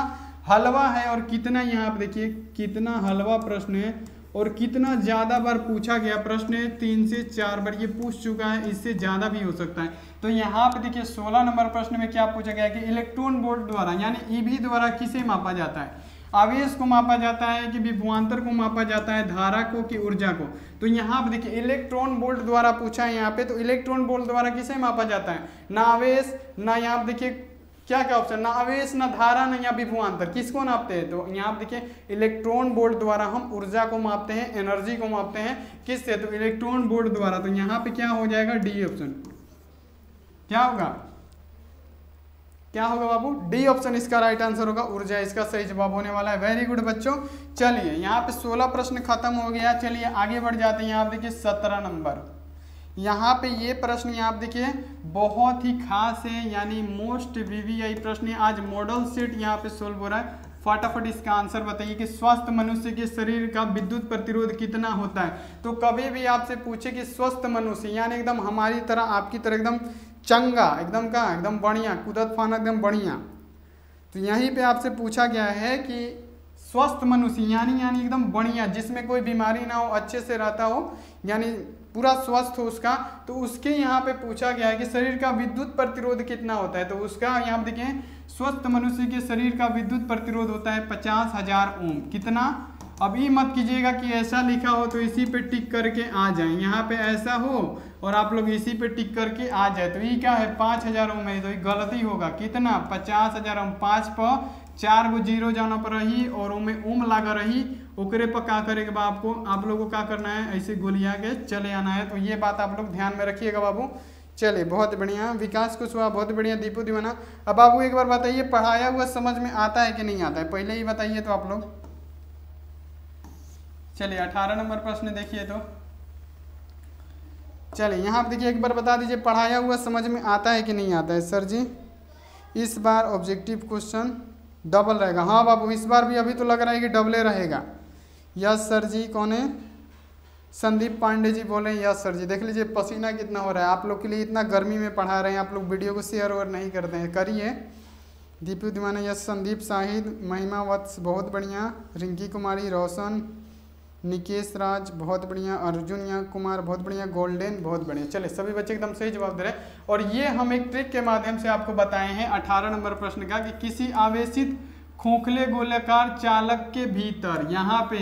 हलवा है और कितना, यहाँ पे देखिए कितना हलवा प्रश्न है और कितना ज़्यादा बार पूछा गया प्रश्न है, 3 से 4 बार ये पूछ चुका है, इससे ज़्यादा भी हो सकता है। तो यहाँ पे देखिए 16 नंबर प्रश्न में क्या पूछा गया कि इलेक्ट्रॉन वोल्ट द्वारा यानी ईवी द्वारा किसे मापा जाता है, आवेश को मापा जाता है कि विभवांतर को मापा जाता है, धारा को कि ऊर्जा को। तो यहाँ पे देखिए इलेक्ट्रॉन वोल्ट द्वारा पूछा है यहाँ पे, तो इलेक्ट्रॉन वोल्ट द्वारा किसे मापा जाता है, ना आवेश ना, यहाँ पे देखिए क्या क्या ऑप्शन, ना आवेश ना धारा ना या विभवांतर, किसको नापते हैं। तो यहाँ आप देखिए इलेक्ट्रॉन वोल्ट द्वारा हम ऊर्जा को मापते हैं, एनर्जी को मापते हैं, किससे, तो इलेक्ट्रॉन वोल्ट द्वारा। तो यहाँ पे क्या हो जाएगा डी ऑप्शन, क्या होगा बाबू डी ऑप्शन इसका राइट आंसर होगा, ऊर्जा इसका सही जवाब होने वाला है। वेरी गुड बच्चों। चलिए यहाँ पे 16 प्रश्न खत्म हो गया, चलिए आगे बढ़ जाते हैं। यहाँ आप देखिए 17 नंबर, यहाँ पे ये प्रश्न आप देखिए बहुत ही खास है यानी मोस्ट वीवीआई प्रश्न है। आज मॉडल सेट यहाँ पे सोल्व हो रहा है, फटाफट इसका आंसर बताइए कि स्वस्थ मनुष्य के शरीर का विद्युत प्रतिरोध कितना होता है। तो कभी भी आपसे पूछे कि स्वस्थ मनुष्य यानी एकदम हमारी तरह आपकी तरह एकदम चंगा एकदम का एकदम बढ़िया कुदत फाना एकदम बढ़िया, तो यहीं पे आपसे पूछा गया है कि स्वस्थ मनुष्य यानी एकदम बढ़िया जिसमें कोई बीमारी ना हो, अच्छे से रहता हो यानी पूरा स्वस्थ हो उसका, तो उसके यहाँ पे पूछा गया है कि शरीर का विद्युत प्रतिरोध कितना होता है। तो उसका यहाँ पे देखें स्वस्थ मनुष्य के शरीर का विद्युत प्रतिरोध होता है 50,000 ओम। कितना, अब ये मत कीजिएगा कि ऐसा लिखा हो तो इसी पे टिक करके आ जाए, यहाँ पे ऐसा हो और आप लोग इसी पे टिक करके आ जाए। तो ये क्या है 5000 ओम है, तो ये गलती होगा। कितना 50,000 ओम, 5 पर 4 गो जीरो जाना पर रही और ओम में ओम लगा रही, ओकरे पर क्या करेगा बाबू आपको, आप लोगों को क्या करना है ऐसे गोलिया के चले आना है। तो ये बात आप लोग ध्यान में रखिएगा बाबू। चलिए बहुत बढ़िया विकास कुशवाहा, बहुत बढ़िया दीपू दीवाना। अब बाबू एक बार बताइए पढ़ाया हुआ समझ में आता है कि नहीं आता है, पहले ही बताइए तो आप लोग। चलिए 18 नंबर प्रश्न देखिए, तो चलिए यहाँ आप देखिए एक बार बता दीजिए पढ़ाया हुआ समझ में आता है कि नहीं आता है। सर जी इस बार ऑब्जेक्टिव क्वेश्चन डबल रहेगा, हाँ बाबू इस बार भी अभी तो लग रहा है कि डबले रहेगा। यस सर जी, कौन है, संदीप पांडे जी बोले यस सर जी। देख लीजिए पसीना कितना हो रहा है, आप लोग के लिए इतना गर्मी में पढ़ा रहे हैं, आप लोग वीडियो को शेयर और नहीं करते हैं, करिए। दीपू दीवाना यस, संदीप साहिद, महिमा वत्स बहुत बढ़िया, रिंकी कुमारी, रोशन, निकेश राज बहुत बढ़िया, अर्जुन या कुमार बहुत बढ़िया, गोल्डन बहुत बढ़िया। चलिए सभी बच्चे एकदम सही जवाब दे रहे हैं। और ये हम एक ट्रिक के माध्यम से आपको बताए हैं 18 नंबर प्रश्न का कि किसी आवेशित खोखले गोलाकार चालक के भीतर, यहाँ पे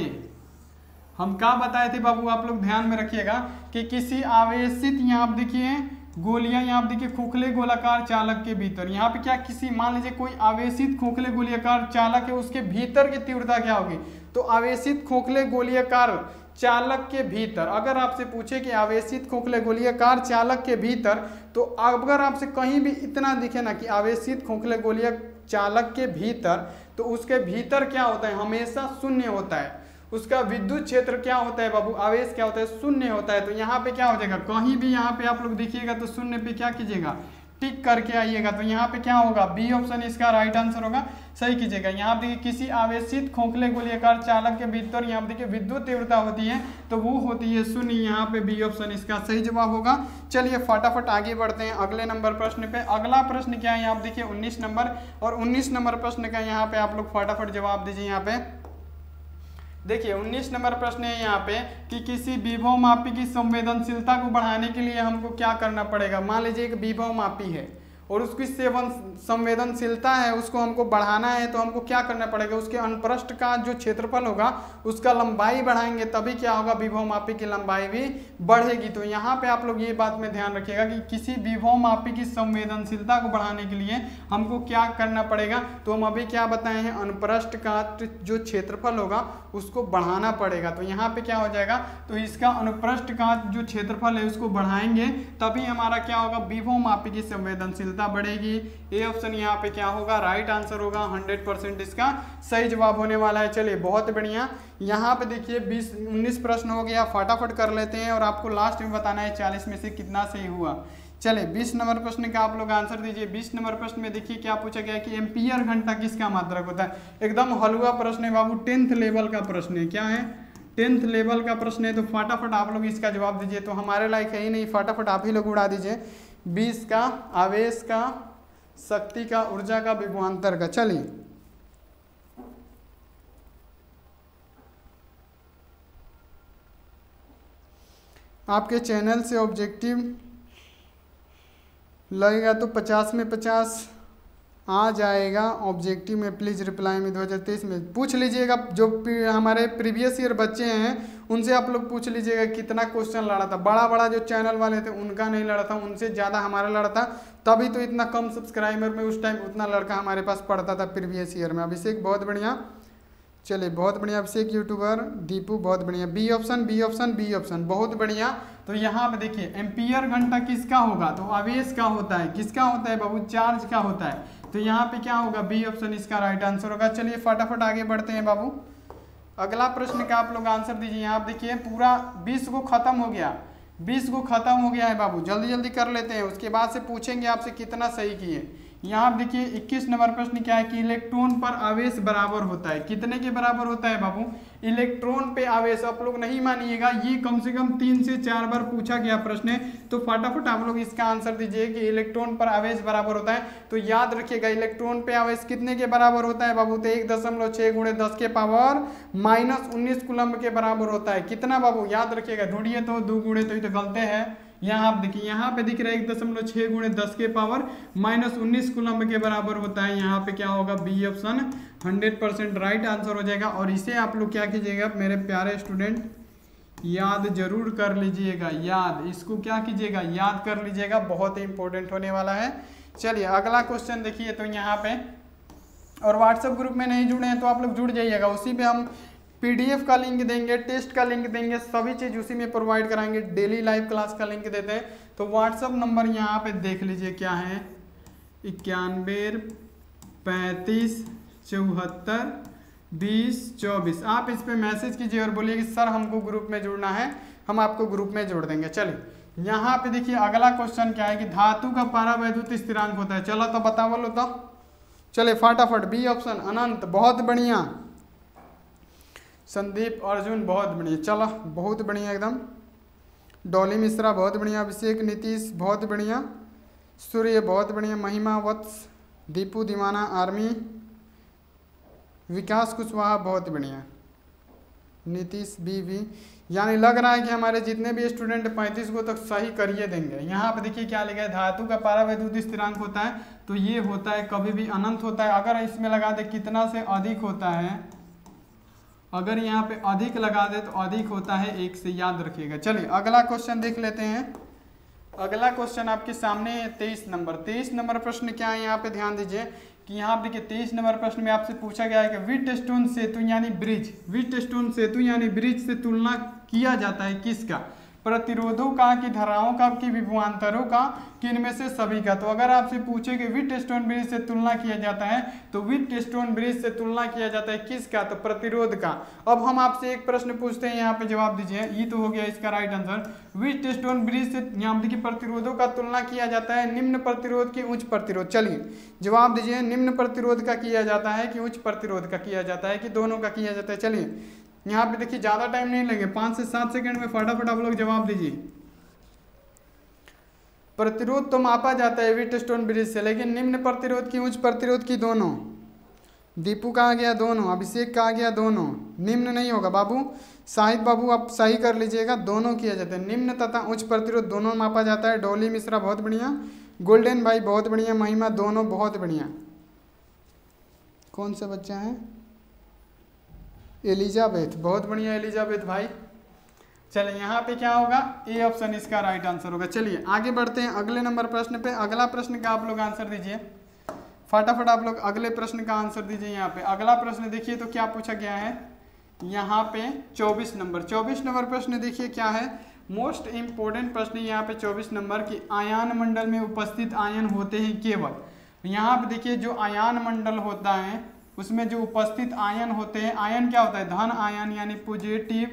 हम क्या बताए थे बाबू आप लोग ध्यान में रखिएगा कि किसी आवेशित, यहाँ आप देखिए गोलियां, यहाँ आप देखिए खोखले गोलाकार चालक के भीतर, यहाँ पे क्या किसी, मान लीजिए कोई आवेशित खोखले गोलाकार चालक है उसके भीतर की तीव्रता क्या होगी। तो आवेशित खोखले गोलाकार चालक के भीतर अगर आपसे पूछे कि आवेशित खोखले गोलाकार चालक के भीतर, तो अगर आपसे कहीं भी इतना दिखे ना कि आवेशित खोखले गोलाकार चालक के भीतर, तो उसके भीतर क्या होता है हमेशा शून्य होता है, उसका विद्युत क्षेत्र क्या होता है बाबू, आवेश क्या होता है शून्य होता है। तो यहाँ पे क्या हो जाएगा, कहीं भी यहाँ पे आप लोग देखिएगा तो शून्य पे क्या कीजिएगा टिक करके आइएगा। तो यहाँ पे क्या होगा बी ऑप्शन इसका राइट आंसर होगा, सही कीजिएगा। यहाँ देखिए किसी आवेशित खोखले गोलाकार चालक के भीतर, यहाँ देखिए विद्युत तीव्रता होती है तो वो होती है शून्य, यहाँ पे बी ऑप्शन इसका सही जवाब होगा। चलिए फटाफट आगे बढ़ते हैं अगले नंबर प्रश्न पे। अगला प्रश्न क्या है, यहाँ देखिए 19 नंबर, और 19 नंबर प्रश्न का यहाँ पे आप लोग फटाफट जवाब दीजिए। यहाँ पे देखिए 19 नंबर प्रश्न है यहाँ पे कि किसी विभवमापी की संवेदनशीलता को बढ़ाने के लिए हमको क्या करना पड़ेगा। मान लीजिए एक विभवमापी है और उसकी संवेदनशीलता है, उसको हमको बढ़ाना है, तो हमको क्या करना पड़ेगा, उसके अनुप्रस्थ का जो क्षेत्रफल होगा उसका लंबाई बढ़ाएंगे, तभी क्या होगा विभवमापी की लंबाई भी बढ़ेगी। तो यहाँ पे आप लोग ये बात में ध्यान रखिएगा कि किसी विभवमापी की संवेदनशीलता को बढ़ाने के लिए हमको क्या करना पड़ेगा। तो हम अभी क्या बताए हैं, अनुप्रस्थ का जो क्षेत्रफल होगा उसको बढ़ाना पड़ेगा। तो यहाँ पे क्या हो जाएगा, तो इसका अनुप्रस्थ का जो क्षेत्रफल है उसको बढ़ाएंगे तभी हमारा क्या होगा विभवमापी की संवेदनशीलता बढ़ेगी। ए ऑप्शन यहाँ पे क्या होगा राइट आंसर होगा, 100% इसका सही जवाब होने वाला है। चलिए बहुत बढ़िया। यहाँ पे देखिए 19 प्रश्न हो गया, फटाफट कर लेते हैं और आपको लास्ट में बताना है 40 में से कितना सही हुआ। चले 20 नंबर प्रश्न का आप लोग आंसर दीजिए। 20 नंबर प्रश्न में देखिए क्या पूछा गया कि एम्पियर घंटा किसका मात्रक होता है। एकदम हलवा प्रश्न है बाबू, 10th लेवल का प्रश्न है। क्या है 10th लेवल का प्रश्न है, तो फटाफट आप लोग इसका जवाब दीजिए। तो हमारे लायक है ही नहीं, फटाफट आप ही लोग उड़ा दीजिए। 20 का आवेश का, शक्ति का, ऊर्जा का, विभवांतर का। चलिए आपके चैनल से ऑब्जेक्टिव लगेगा तो 50 में 50 आ जाएगा ऑब्जेक्टिव में। प्लीज़ रिप्लाई में 2023 में पूछ लीजिएगा, जो हमारे प्रीवियस ईयर बच्चे हैं उनसे आप लोग पूछ लीजिएगा कितना क्वेश्चन लड़ा था। बड़ा बड़ा जो चैनल वाले थे उनका नहीं लड़ा था, उनसे ज़्यादा हमारा लड़ा था, तभी तो इतना कम सब्सक्राइबर में उस टाइम उतना लड़का हमारे पास पढ़ता था प्रीवियस ईयर में। अभिषेक बहुत बढ़िया, चलिए बहुत बढ़िया अभिषेक यूट्यूबर, दीपू बहुत बढ़िया। B option B option B option बहुत बढ़िया। तो यहाँ पे देखिए एम्पियर घंटा किसका होगा, तो आवेश का होता है। किसका होता है बाबू, चार्ज का होता है। तो यहाँ पे क्या होगा, बी ऑप्शन इसका राइट आंसर होगा। चलिए फटाफट आगे बढ़ते हैं बाबू, अगला प्रश्न का आप लोग आंसर दीजिए। यहाँ पे देखिए पूरा 20 को खत्म हो गया, 20 को खत्म हो गया है बाबू, जल्दी जल्दी कर लेते हैं, उसके बाद से पूछेंगे आपसे कितना सही किए। यहाँ आप देखिए 21 नंबर प्रश्न क्या है कि इलेक्ट्रॉन पर आवेश बराबर होता है। कितने के बराबर होता है बाबू इलेक्ट्रॉन पे आवेश? आप लोग नहीं मानिएगा, ये कम से कम 3 से 4 बार पूछा गया प्रश्न है, तो फटाफट आप लोग इसका आंसर दीजिए कि इलेक्ट्रॉन पर आवेश बराबर होता है। तो याद रखिएगा इलेक्ट्रॉन पे आवेश कितने के बराबर होता है बाबू, तो 1.6 × 10⁻¹⁹ कूलम्ब के बराबर होता है। कितना बाबू याद रखिएगा, ढूंढिए तो 2 गुणे तो गलते हैं। यहाँ आप देखिए यहाँ पे दिख रहा है 1.6 × 10⁻¹⁹ कूलम्ब के बराबर होता है। यहाँ पे क्या होगा, बी ऑप्शन 100% राइट आंसर हो जाएगा। और इसे आप लोग क्या कीजिएगा मेरे प्यारे स्टूडेंट, याद जरूर कर लीजिएगा, याद इसको क्या कीजिएगा याद कर लीजिएगा, बहुत इंपॉर्टेंट होने वाला है। चलिए अगला क्वेश्चन देखिए। तो यहाँ पे और व्हाट्सएप ग्रुप में नहीं जुड़े हैं तो आप लोग जुड़ जाइएगा, उसी पे हम PDF का लिंक देंगे, टेस्ट का लिंक देंगे, सभी चीज़ उसी में प्रोवाइड कराएंगे। डेली लाइव क्लास का लिंक देते हैं, तो व्हाट्सअप नंबर यहाँ पे देख लीजिए क्या है, 91 35 74 20 24। आप इस पे मैसेज कीजिए और बोलिए कि सर हमको ग्रुप में जुड़ना है, हम आपको ग्रुप में जोड़ देंगे। चलिए यहाँ पे देखिए अगला क्वेश्चन क्या है कि धातु का पारावैद्युत स्थिरांक होता है। चलो तो बता बोलो तो, चले फटाफट बी ऑप्शन अनंत बहुत बढ़िया। संदीप अर्जुन बहुत बढ़िया, चलो बहुत बढ़िया एकदम। डॉली मिश्रा बहुत बढ़िया, अभिषेक नीतीश बहुत बढ़िया, सूर्य बहुत बढ़िया, महिमा वत्स, दीपू दीवाना आर्मी, विकास कुशवाहा बहुत बढ़िया, नीतीश बी। यानी लग रहा है कि हमारे जितने भी स्टूडेंट 35 को तक सही करिए देंगे। यहाँ पे देखिए क्या लिखा है, धातु का पारावैद्युत स्थिरांक होता है, तो ये होता है कभी भी अनंत होता है। अगर इसमें लगा दे कितना से अधिक होता है, अगर यहाँ पे अधिक लगा दे तो अधिक होता है 1 से, याद रखिएगा। चलिए अगला क्वेश्चन देख लेते हैं। अगला क्वेश्चन आपके सामने है 23 नंबर प्रश्न क्या है, यहाँ पे ध्यान दीजिए कि यहाँ देखिए 23 नंबर प्रश्न में आपसे पूछा गया है कि व्हीटस्टोन सेतु यानी ब्रिज, व्हीटस्टोन सेतु यानी ब्रिज से तुलना किया जाता है किसका, प्रतिरोधों का कि धाराओं का कि विभवांतरों का कि इनमें से सभी का। तो अगर आपसे पूछे कि व्हीटस्टोन ब्रिज से तुलना किया जाता है, तो व्हीटस्टोन ब्रिज से तुलना किया जाता है किसका, तो प्रतिरोध का। अब हम आपसे एक प्रश्न पूछते हैं, यहाँ पे जवाब दीजिए। ये तो हो गया इसका राइट आंसर, व्हीटस्टोन ब्रिज से यहाँ देखिए प्रतिरोधों का तुलना किया जाता है निम्न प्रतिरोध की उच्च प्रतिरोध। चलिए जवाब दीजिए, निम्न प्रतिरोध का किया जाता है कि उच्च प्रतिरोध का किया जाता है कि दोनों का किया जाता है। चलिए यहाँ पे देखिए ज्यादा टाइम नहीं लगे, 5 से 7 सेकंड में फटाफट आप लोग जवाब दीजिए। प्रतिरोध तो मापा जाता है व्हीटस्टोन ब्रिज से, लेकिन निम्न प्रतिरोध की उच्च प्रतिरोध की दोनों। दीपू कहा गया दोनों, अभिषेक कहा गया दोनों, निम्न नहीं होगा बाबू। साहिद बाबू आप सही कर लीजिएगा, दोनों किया जाता है, निम्न तथा उच्च प्रतिरोध दोनों मापा जाता है। डोली मिश्रा बहुत बढ़िया, गोल्डन भाई बहुत बढ़िया, महिमा दोनों बहुत बढ़िया। कौन सा बच्चा है, एलिजाबेथ बहुत बढ़िया एलिजाबेथ भाई। चलिए यहाँ पे क्या होगा, ए ऑप्शन इसका राइट आंसर होगा। चलिए आगे बढ़ते हैं अगले नंबर प्रश्न पे। अगला प्रश्न का आप लोग आंसर दीजिए, फटाफट आप लोग अगले प्रश्न का आंसर दीजिए। यहाँ पे अगला प्रश्न देखिए तो क्या पूछा गया है, यहाँ पे 24 नंबर प्रश्न देखिए क्या है, मोस्ट इम्पोर्टेंट प्रश्न यहाँ पे 24 नंबर की। आयान मंडल में उपस्थित आयन होते हैं केवल, यहाँ पे देखिए जो आयान मंडल होता है उसमें जो उपस्थित आयन होते हैं, आयन क्या होता है, धन आयन यानी पॉजिटिव,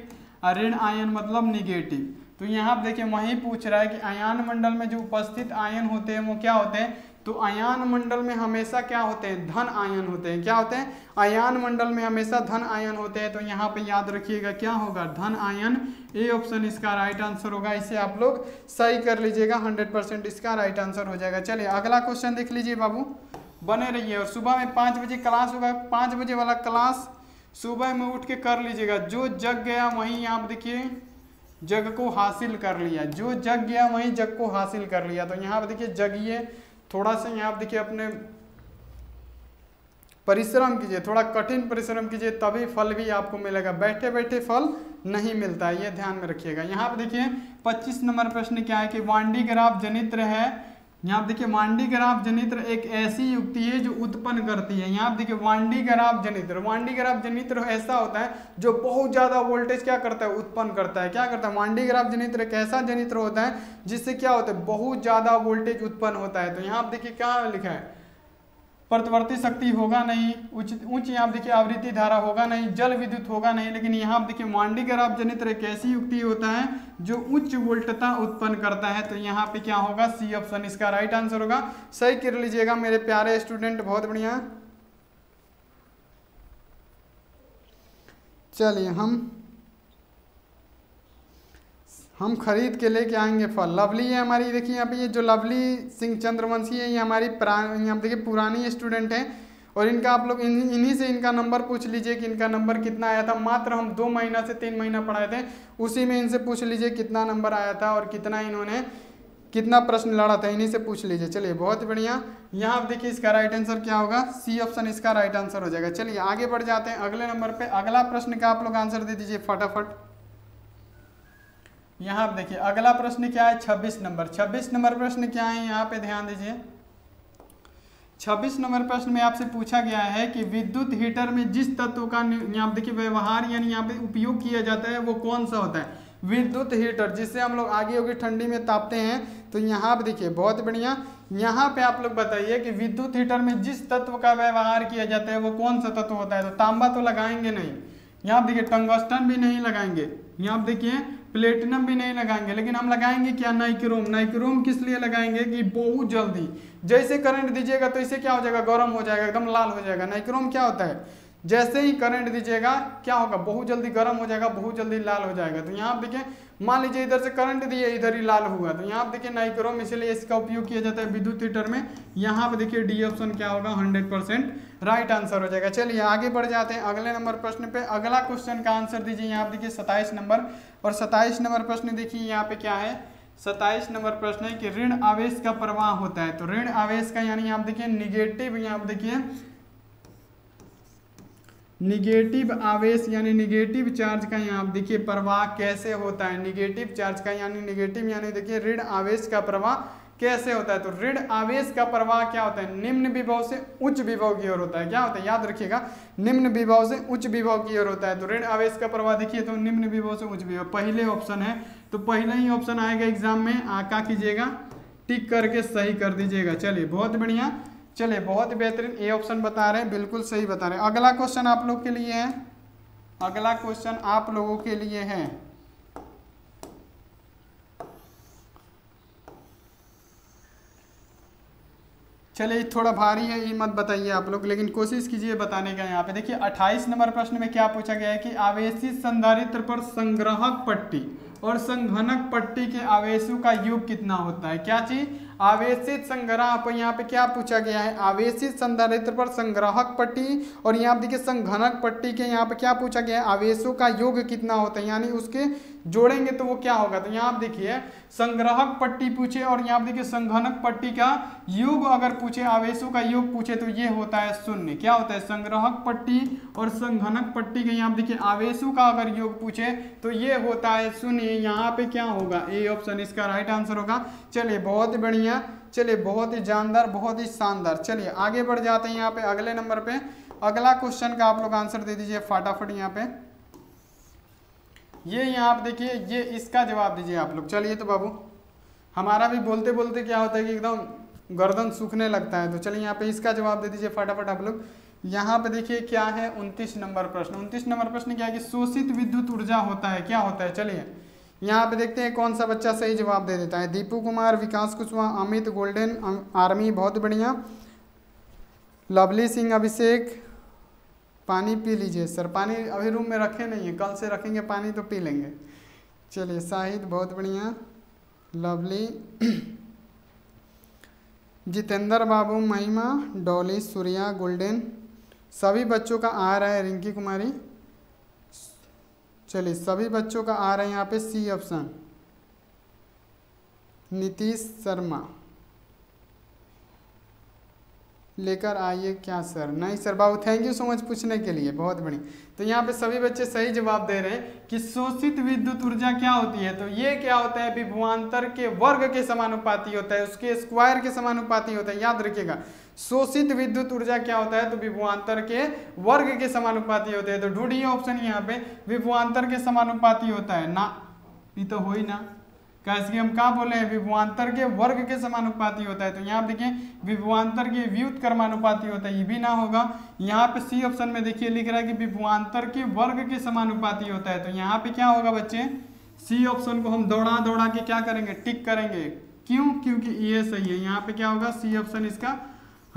ऋण आयन मतलब निगेटिव। तो यहाँ आप देखिए वही पूछ रहा है कि आयन मंडल में जो उपस्थित आयन होते हैं वो क्या होते हैं, तो आयन मंडल में हमेशा क्या होते हैं, धन आयन होते हैं। क्या होते हैं, आयन मंडल में हमेशा धन आयन होते हैं। तो यहाँ पे याद रखिएगा क्या होगा, धन आयन। ए ऑप्शन इसका राइट आंसर होगा, इसे आप लोग सही कर लीजिएगा, 100% इसका राइट आंसर हो जाएगा। चलिए अगला क्वेश्चन देख लीजिए बाबू, बने रहिए। और सुबह में 5 बजे क्लास होगा, 5 बजे वाला क्लास सुबह में उठ के कर लीजिएगा। जो जग गया वहीं आप देखिए जग को हासिल कर लिया, जो जग गया वहीं जग को हासिल कर लिया। तो यहाँ पर देखिए जगिए, थोड़ा सा यहाँ आप देखिए अपने परिश्रम कीजिए, थोड़ा कठिन परिश्रम कीजिए तभी फल भी आपको मिलेगा, बैठे बैठे फल नहीं मिलता है, ये ध्यान में रखिएगा। यहाँ पे देखिए 25 नंबर प्रश्न क्या है कि वांडी ग्राफ जनित्र है। यहाँ आप देखिए वांडी ग्राफ जनित्र एक ऐसी युक्ति है जो उत्पन्न करती है। यहाँ आप देखिए वांडी ग्राफ जनित्र, वांडी ग्राफ जनित्र ऐसा होता है जो बहुत ज़्यादा वोल्टेज क्या करता है, उत्पन्न करता है। क्या करता है, वांडी ग्राफ जनित्र एक ऐसा जनित्र होता है जिससे क्या होता है, बहुत ज़्यादा वोल्टेज उत्पन्न होता है। तो यहाँ आप देखिए क्या लिखा है, प्रतिवर्ती शक्ति होगा नहीं, उच्च यहाँ देखिए आवृत्ति धारा होगा नहीं, जल विद्युत होगा नहीं, लेकिन यहाँ आप देखिए वांडी ग्राफ जनित्र एक ऐसी युक्ति होता है जो उच्च वोल्टता उत्पन्न करता है। तो यहाँ पे क्या होगा, सी ऑप्शन इसका राइट आंसर होगा, सही कर लीजिएगा मेरे प्यारे स्टूडेंट, बहुत बढ़िया। चलिए हम खरीद के लेके आएंगे फल। लवली है हमारी, देखिए यहाँ पे ये जो लवली सिंह चंद्रवंशी है, ये हमारी यहाँ देखिए पुरानी स्टूडेंट है, और इनका आप लोग इन्हीं से इनका नंबर पूछ लीजिए कि इनका नंबर कितना आया था। मात्र हम 2 महीना से 3 महीना पढ़ाए थे, उसी में इनसे पूछ लीजिए कितना नंबर आया था और कितना इन्होंने कितना प्रश्न लड़ा था, इन्हीं से पूछ लीजिए। चलिए बहुत बढ़िया, यहाँ आप देखिए इसका राइट आंसर क्या होगा, सी ऑप्शन इसका राइट आंसर हो जाएगा। चलिए आगे बढ़ जाते हैं अगले नंबर पर, अगला प्रश्न का आप लोग आंसर दे दीजिए फटाफट। यहाँ आप देखिए अगला प्रश्न क्या है, 26 नंबर। 26 नंबर प्रश्न क्या है, यहाँ पे ध्यान दीजिए। 26 नंबर प्रश्न में आपसे पूछा गया है कि विद्युत हीटर में जिस तत्व का यहाँ देखिए व्यवहार यानी यहाँ पे उपयोग किया जाता है वो कौन सा होता है, विद्युत हीटर जिससे हम लोग आगे होगी ठंडी में तापते हैं। तो यहाँ पे देखिए बहुत बढ़िया, यहाँ पे आप लोग बताइए कि विद्युत हीटर में जिस तत्व का व्यवहार किया जाता है वो कौन सा तत्व होता है। तो तांबा तो लगाएंगे नहीं, यहाँ आप देखिए टंगस्टन भी नहीं लगाएंगे, यहाँ आप देखिए प्लेटिनम भी नहीं लगाएंगे, लेकिन हम लगाएंगे क्या, नाइक्रोम। नाइक्रोम किस लिए लगाएंगे कि बहुत जल्दी जैसे करंट दीजिएगा तो इसे क्या हो जाएगा, गर्म हो जाएगा, एकदम लाल हो जाएगा। नाइक्रोम क्या होता है, जैसे ही करंट दीजिएगा क्या होगा, बहुत जल्दी गर्म हो जाएगा, बहुत जल्दी लाल हो जाएगा। तो यहाँ आप देखिए मान लीजिए इधर से करंट दिए इधर ही लाल हुआ, तो यहाँ आप देखिए नाइक्रोम, इसलिए इसका उपयोग किया जाता है विद्युत हीटर में। यहाँ पे देखिए डी ऑप्शन क्या होगा, 100% राइट आंसर हो जाएगा। चलिए आगे बढ़ जाते हैं अगले नंबर प्रश्न पे, अगला क्वेश्चन का आंसर दीजिए। यहाँ आप देखिए 27 नंबर, और 27 नंबर प्रश्न देखिए यहाँ पे क्या है, 27 नंबर प्रश्न है कि ऋण आवेश का प्रवाह होता है। तो ऋण आवेश का यानी आप देखिए निगेटिव, यहाँ आप देखिए निगेटिव आवेश यानी निगेटिव चार्ज का यहाँ आप देखिए प्रवाह कैसे होता है, निगेटिव चार्ज का यानी निगेटिव यानी देखिए ऋण आवेश का प्रवाह कैसे होता है। तो ऋण आवेश का प्रवाह क्या होता है, निम्न विभव से उच्च विभव की ओर होता है। क्या होता है, याद रखिएगा, निम्न विभव से उच्च विभव की ओर होता है। तो ऋण आवेश का प्रवाह देखिए तो निम्न विभव से उच्च विभव पहले ऑप्शन है, तो पहला ही ऑप्शन आएगा एग्जाम में, आका कीजिएगा टिक करके सही कर दीजिएगा। चलिए बहुत बढ़िया, चलिए बहुत बेहतरीन, ए ऑप्शन बता रहे हैं, बिल्कुल सही बता रहे हैं। अगला क्वेश्चन आप लोग के लिए है, अगला क्वेश्चन आप लोगों के लिए है, चलिए थोड़ा भारी है ये मत बताइए आप लोग, लेकिन कोशिश कीजिए बताने का। यहाँ पे देखिए 28 नंबर प्रश्न में क्या पूछा गया है कि आवेशी संधारित्र पर संग्राहक पट्टी और संघनक पट्टी के आवेशों का योग कितना होता है। क्या चीज, आवेशित संग्राहक पर यहाँ पे क्या पूछा गया है, आवेशित संधारित्र पर संग्राहक पट्टी और यहाँ देखिए संघनक पट्टी के यहाँ पे क्या पूछा गया है, आवेशों का योग कितना होता है, यानी उसके जोड़ेंगे तो वो क्या होगा। तो यहाँ आप देखिए संग्राहक पट्टी पूछे और यहाँ देखिए संघनक पट्टी का योग अगर पूछे, आवेशों का योग पूछे तो ये होता है 0। क्या होता है, संग्राहक पट्टी और संघनक पट्टी के यहाँ देखिए आवेशों का अगर योग पूछे तो ये होता है 0। यहाँ पे क्या होगा, ए ऑप्शन इसका राइट आंसर होगा। चलिए बहुत बढ़िया, चलिए बहुत ही जानदार, बहुत ही शानदार। चलिए आगे बढ़ जाते हैं यहाँ पे अगले नंबर पे, अगला क्वेश्चन का आप लोग आंसर दे दीजिए फटाफट। यहाँ पे ये यहाँ आप देखिए ये इसका जवाब दीजिए आप लोग। चलिए तो बाबू हमारा भी बोलते बोलते क्या होता है कि एकदम गर्दन सूखने लगता है, तो चलिए यहाँ पे इसका जवाब दे दीजिए फटाफट आप लोग। यहाँ पे देखिए क्या है 29 नंबर प्रश्न। 29 नंबर प्रश्न क्या है कि शोषित विद्युत ऊर्जा होता है, क्या होता है। चलिए यहाँ पे देखते हैं कौन सा बच्चा सही जवाब दे देता है। दीपू कुमार, विकास कुशवाहा, अमित, गोल्डन आर्मी, बहुत बढ़िया। लवली सिंह, अभिषेक, पानी पी लीजिए सर, पानी अभी रूम में रखे नहीं है, कल से रखेंगे पानी तो पी लेंगे। चलिए शाहिद, बहुत बढ़िया। लवली, जितेंद्र बाबू, महिमा, डॉली, सूर्या, गोल्डन, सभी बच्चों का आ रहा है। रिंकी कुमारी, चलिए सभी बच्चों का आ रहा है यहाँ पे सी ऑप्शन। नीतीश शर्मा, लेकर आइए क्या सर, नहीं सर बाबू, थैंक यू सो मच पूछने के लिए, बहुत बढ़िया। तो यहाँ पे सभी बच्चे सही जवाब दे रहे हैं कि शोषित विद्युत ऊर्जा क्या होती है। तो ये क्या होता है, विभवांतर के वर्ग के समानुपाती होता है, उसके स्क्वायर के समानुपाती होता है। याद रखिएगा, शोषित विद्युत ऊर्जा क्या होता है, तो विभवांतर के वर्ग के समानुपाती होते हैं। तो ढूंढिए ऑप्शन यहाँ पे, विभवांतर के समानुपाती होता है ना, ये तो हो ही ना, कैसे हम क्या बोले हैं, विभवांतर के वर्ग के समानुपाती होता है। तो यहाँ पे देखिए विभवांतर के व्युत्क्रमानुपाती होता है, ये भी ना होगा। यहाँ पे सी ऑप्शन में देखिए लिख रहा है कि विभवांतर के वर्ग के समानुपाती होता है। तो यहाँ पे क्या होगा बच्चे, सी ऑप्शन को हम दौड़ा दौड़ा के क्या करेंगे, टिक करेंगे। क्यों, क्योंकि ये सही है। यहाँ पे क्या होगा, सी ऑप्शन इसका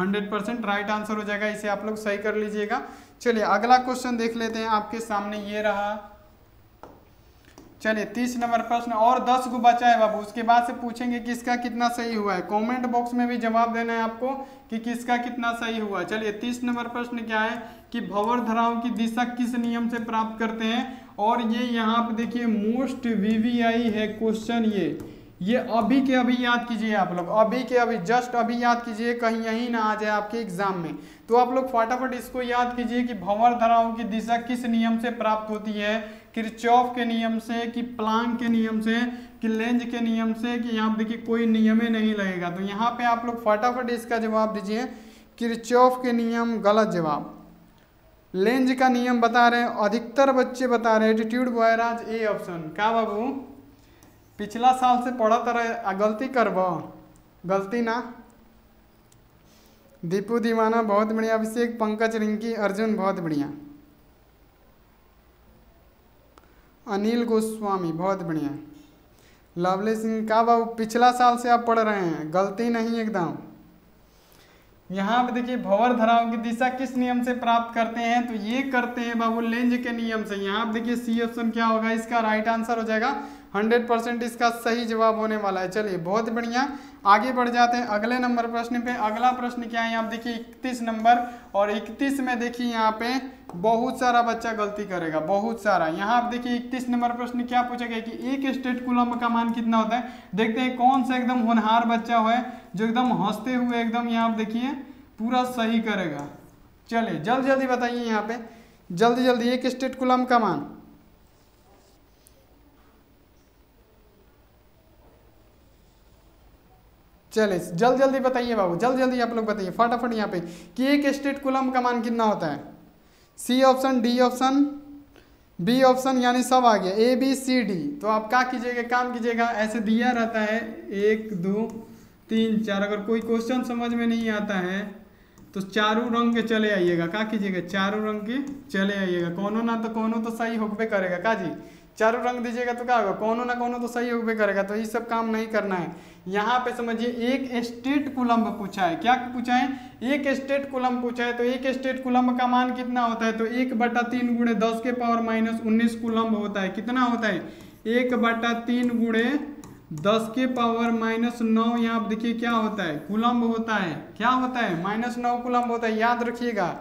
100% राइट आंसर हो जाएगा। इसे आप लोग सही कर लीजिएगा। चलिए अगला क्वेश्चन देख लेते हैं, आपके सामने ये रहा। चलिए 30 नंबर प्रश्न, और 10 को बचा है बाबू, उसके बाद से पूछेंगे किसका कितना सही हुआ है। कमेंट बॉक्स में भी जवाब देना है आपको कि किसका कितना सही हुआ। चलिए 30 नंबर प्रश्न क्या है कि भंवर धाराओं की दिशा किस नियम से प्राप्त करते हैं, और ये यहाँ पे देखिए मोस्ट वीवीआई है क्वेश्चन। ये अभी के अभी याद कीजिए आप लोग, अभी के अभी, जस्ट अभी याद कीजिए, कहीं यहीं ना आ जाए आपके एग्जाम में। तो आप लोग फटाफट इसको याद कीजिए कि भंवर धाराओं की दिशा किस नियम से प्राप्त होती है, किरचॉफ के नियम से, कि प्लांक के नियम से, कि लेंज के नियम से, कि यहाँ देखिए कोई नियम ही नहीं लगेगा। तो यहाँ पे आप लोग फटाफट इसका जवाब दीजिए। किरचॉफ के नियम गलत जवाब, लेंज का नियम बता रहे हैं अधिकतर बच्चे, बता रहे एटीट्यूड बॉयराज ए ऑप्शन। क्या बाबू पिछला साल से पढ़ा तरह गलती करब, गलती ना। दीपू दीवाना, बहुत बढ़िया। अभिषेक, पंकज, रिंकी, अर्जुन, बहुत बढ़िया। अनिल गोस्वामी, बहुत बढ़िया। लवली सिंह, का बाबू पिछला साल से आप पढ़ रहे हैं, गलती नहीं एकदम। यहाँ पे देखिए भंवर धाराओं की दिशा किस नियम से प्राप्त करते हैं, तो ये करते हैं बाबू लेंज के नियम से। यहाँ पे देखिए सी ऑप्शन क्या होगा, इसका राइट आंसर हो जाएगा। 100% इसका सही जवाब होने वाला है। चलिए बहुत बढ़िया, आगे बढ़ जाते हैं अगले नंबर प्रश्न पे। अगला प्रश्न क्या है, यहाँ देखिए 31 नंबर, और 31 में देखिए यहाँ पे बहुत सारा बच्चा गलती करेगा, बहुत सारा। यहाँ आप देखिए 31 नंबर प्रश्न क्या पूछेगा कि एक स्टेट कूलम का मान कितना होता है। देखते हैं कौन सा एकदम होनहार बच्चा है जो एकदम हंसते हुए एकदम यहाँ आप देखिए पूरा सही करेगा। चलिए जल्दी जल्दी बताइए, यहाँ पे जल्दी जल्दी, एक स्टेट कूलम का मान। चलिए जल्दी जल्दी बताइए बाबू, जल्दी जल्दी आप लोग बताइए फटाफट यहाँ पे कि एक स्टेट कूलम का मान कितना होता है। C option, D option, B option, यानी सब आ गया, ए बी सी डी। तो आप क्या कीजिएगा, काम कीजिएगा, ऐसे दिया रहता है 1 2 3 4, अगर कोई क्वेश्चन समझ में नहीं आता है तो चारों रंग के चले आइएगा। क्या कीजिएगा, चारों रंग के चले आइएगा, कोनो ना तो कोनो तो सही होबे करेगा। का जी चारों रंग दीजिएगा तो क्या होगा, कोनो ना कोनो तो सही होबे करेगा। तो ये सब काम नहीं करना है। यहाँ पे समझिए एक स्टेट कूलम्ब पूछा है, क्या पूछा है, एक स्टेट कूलम्ब पूछा है। तो एक स्टेट कूलम्ब का मान कितना होता है, तो 1/3 × 10⁻¹⁹ कूलम्ब होता है। कितना होता है, 1/3 × 10⁻¹⁹, यहाँ आप देखिए क्या होता है, कूलम्ब होता है। क्या होता है, -9 कूलम्ब होता है, याद रखिएगा।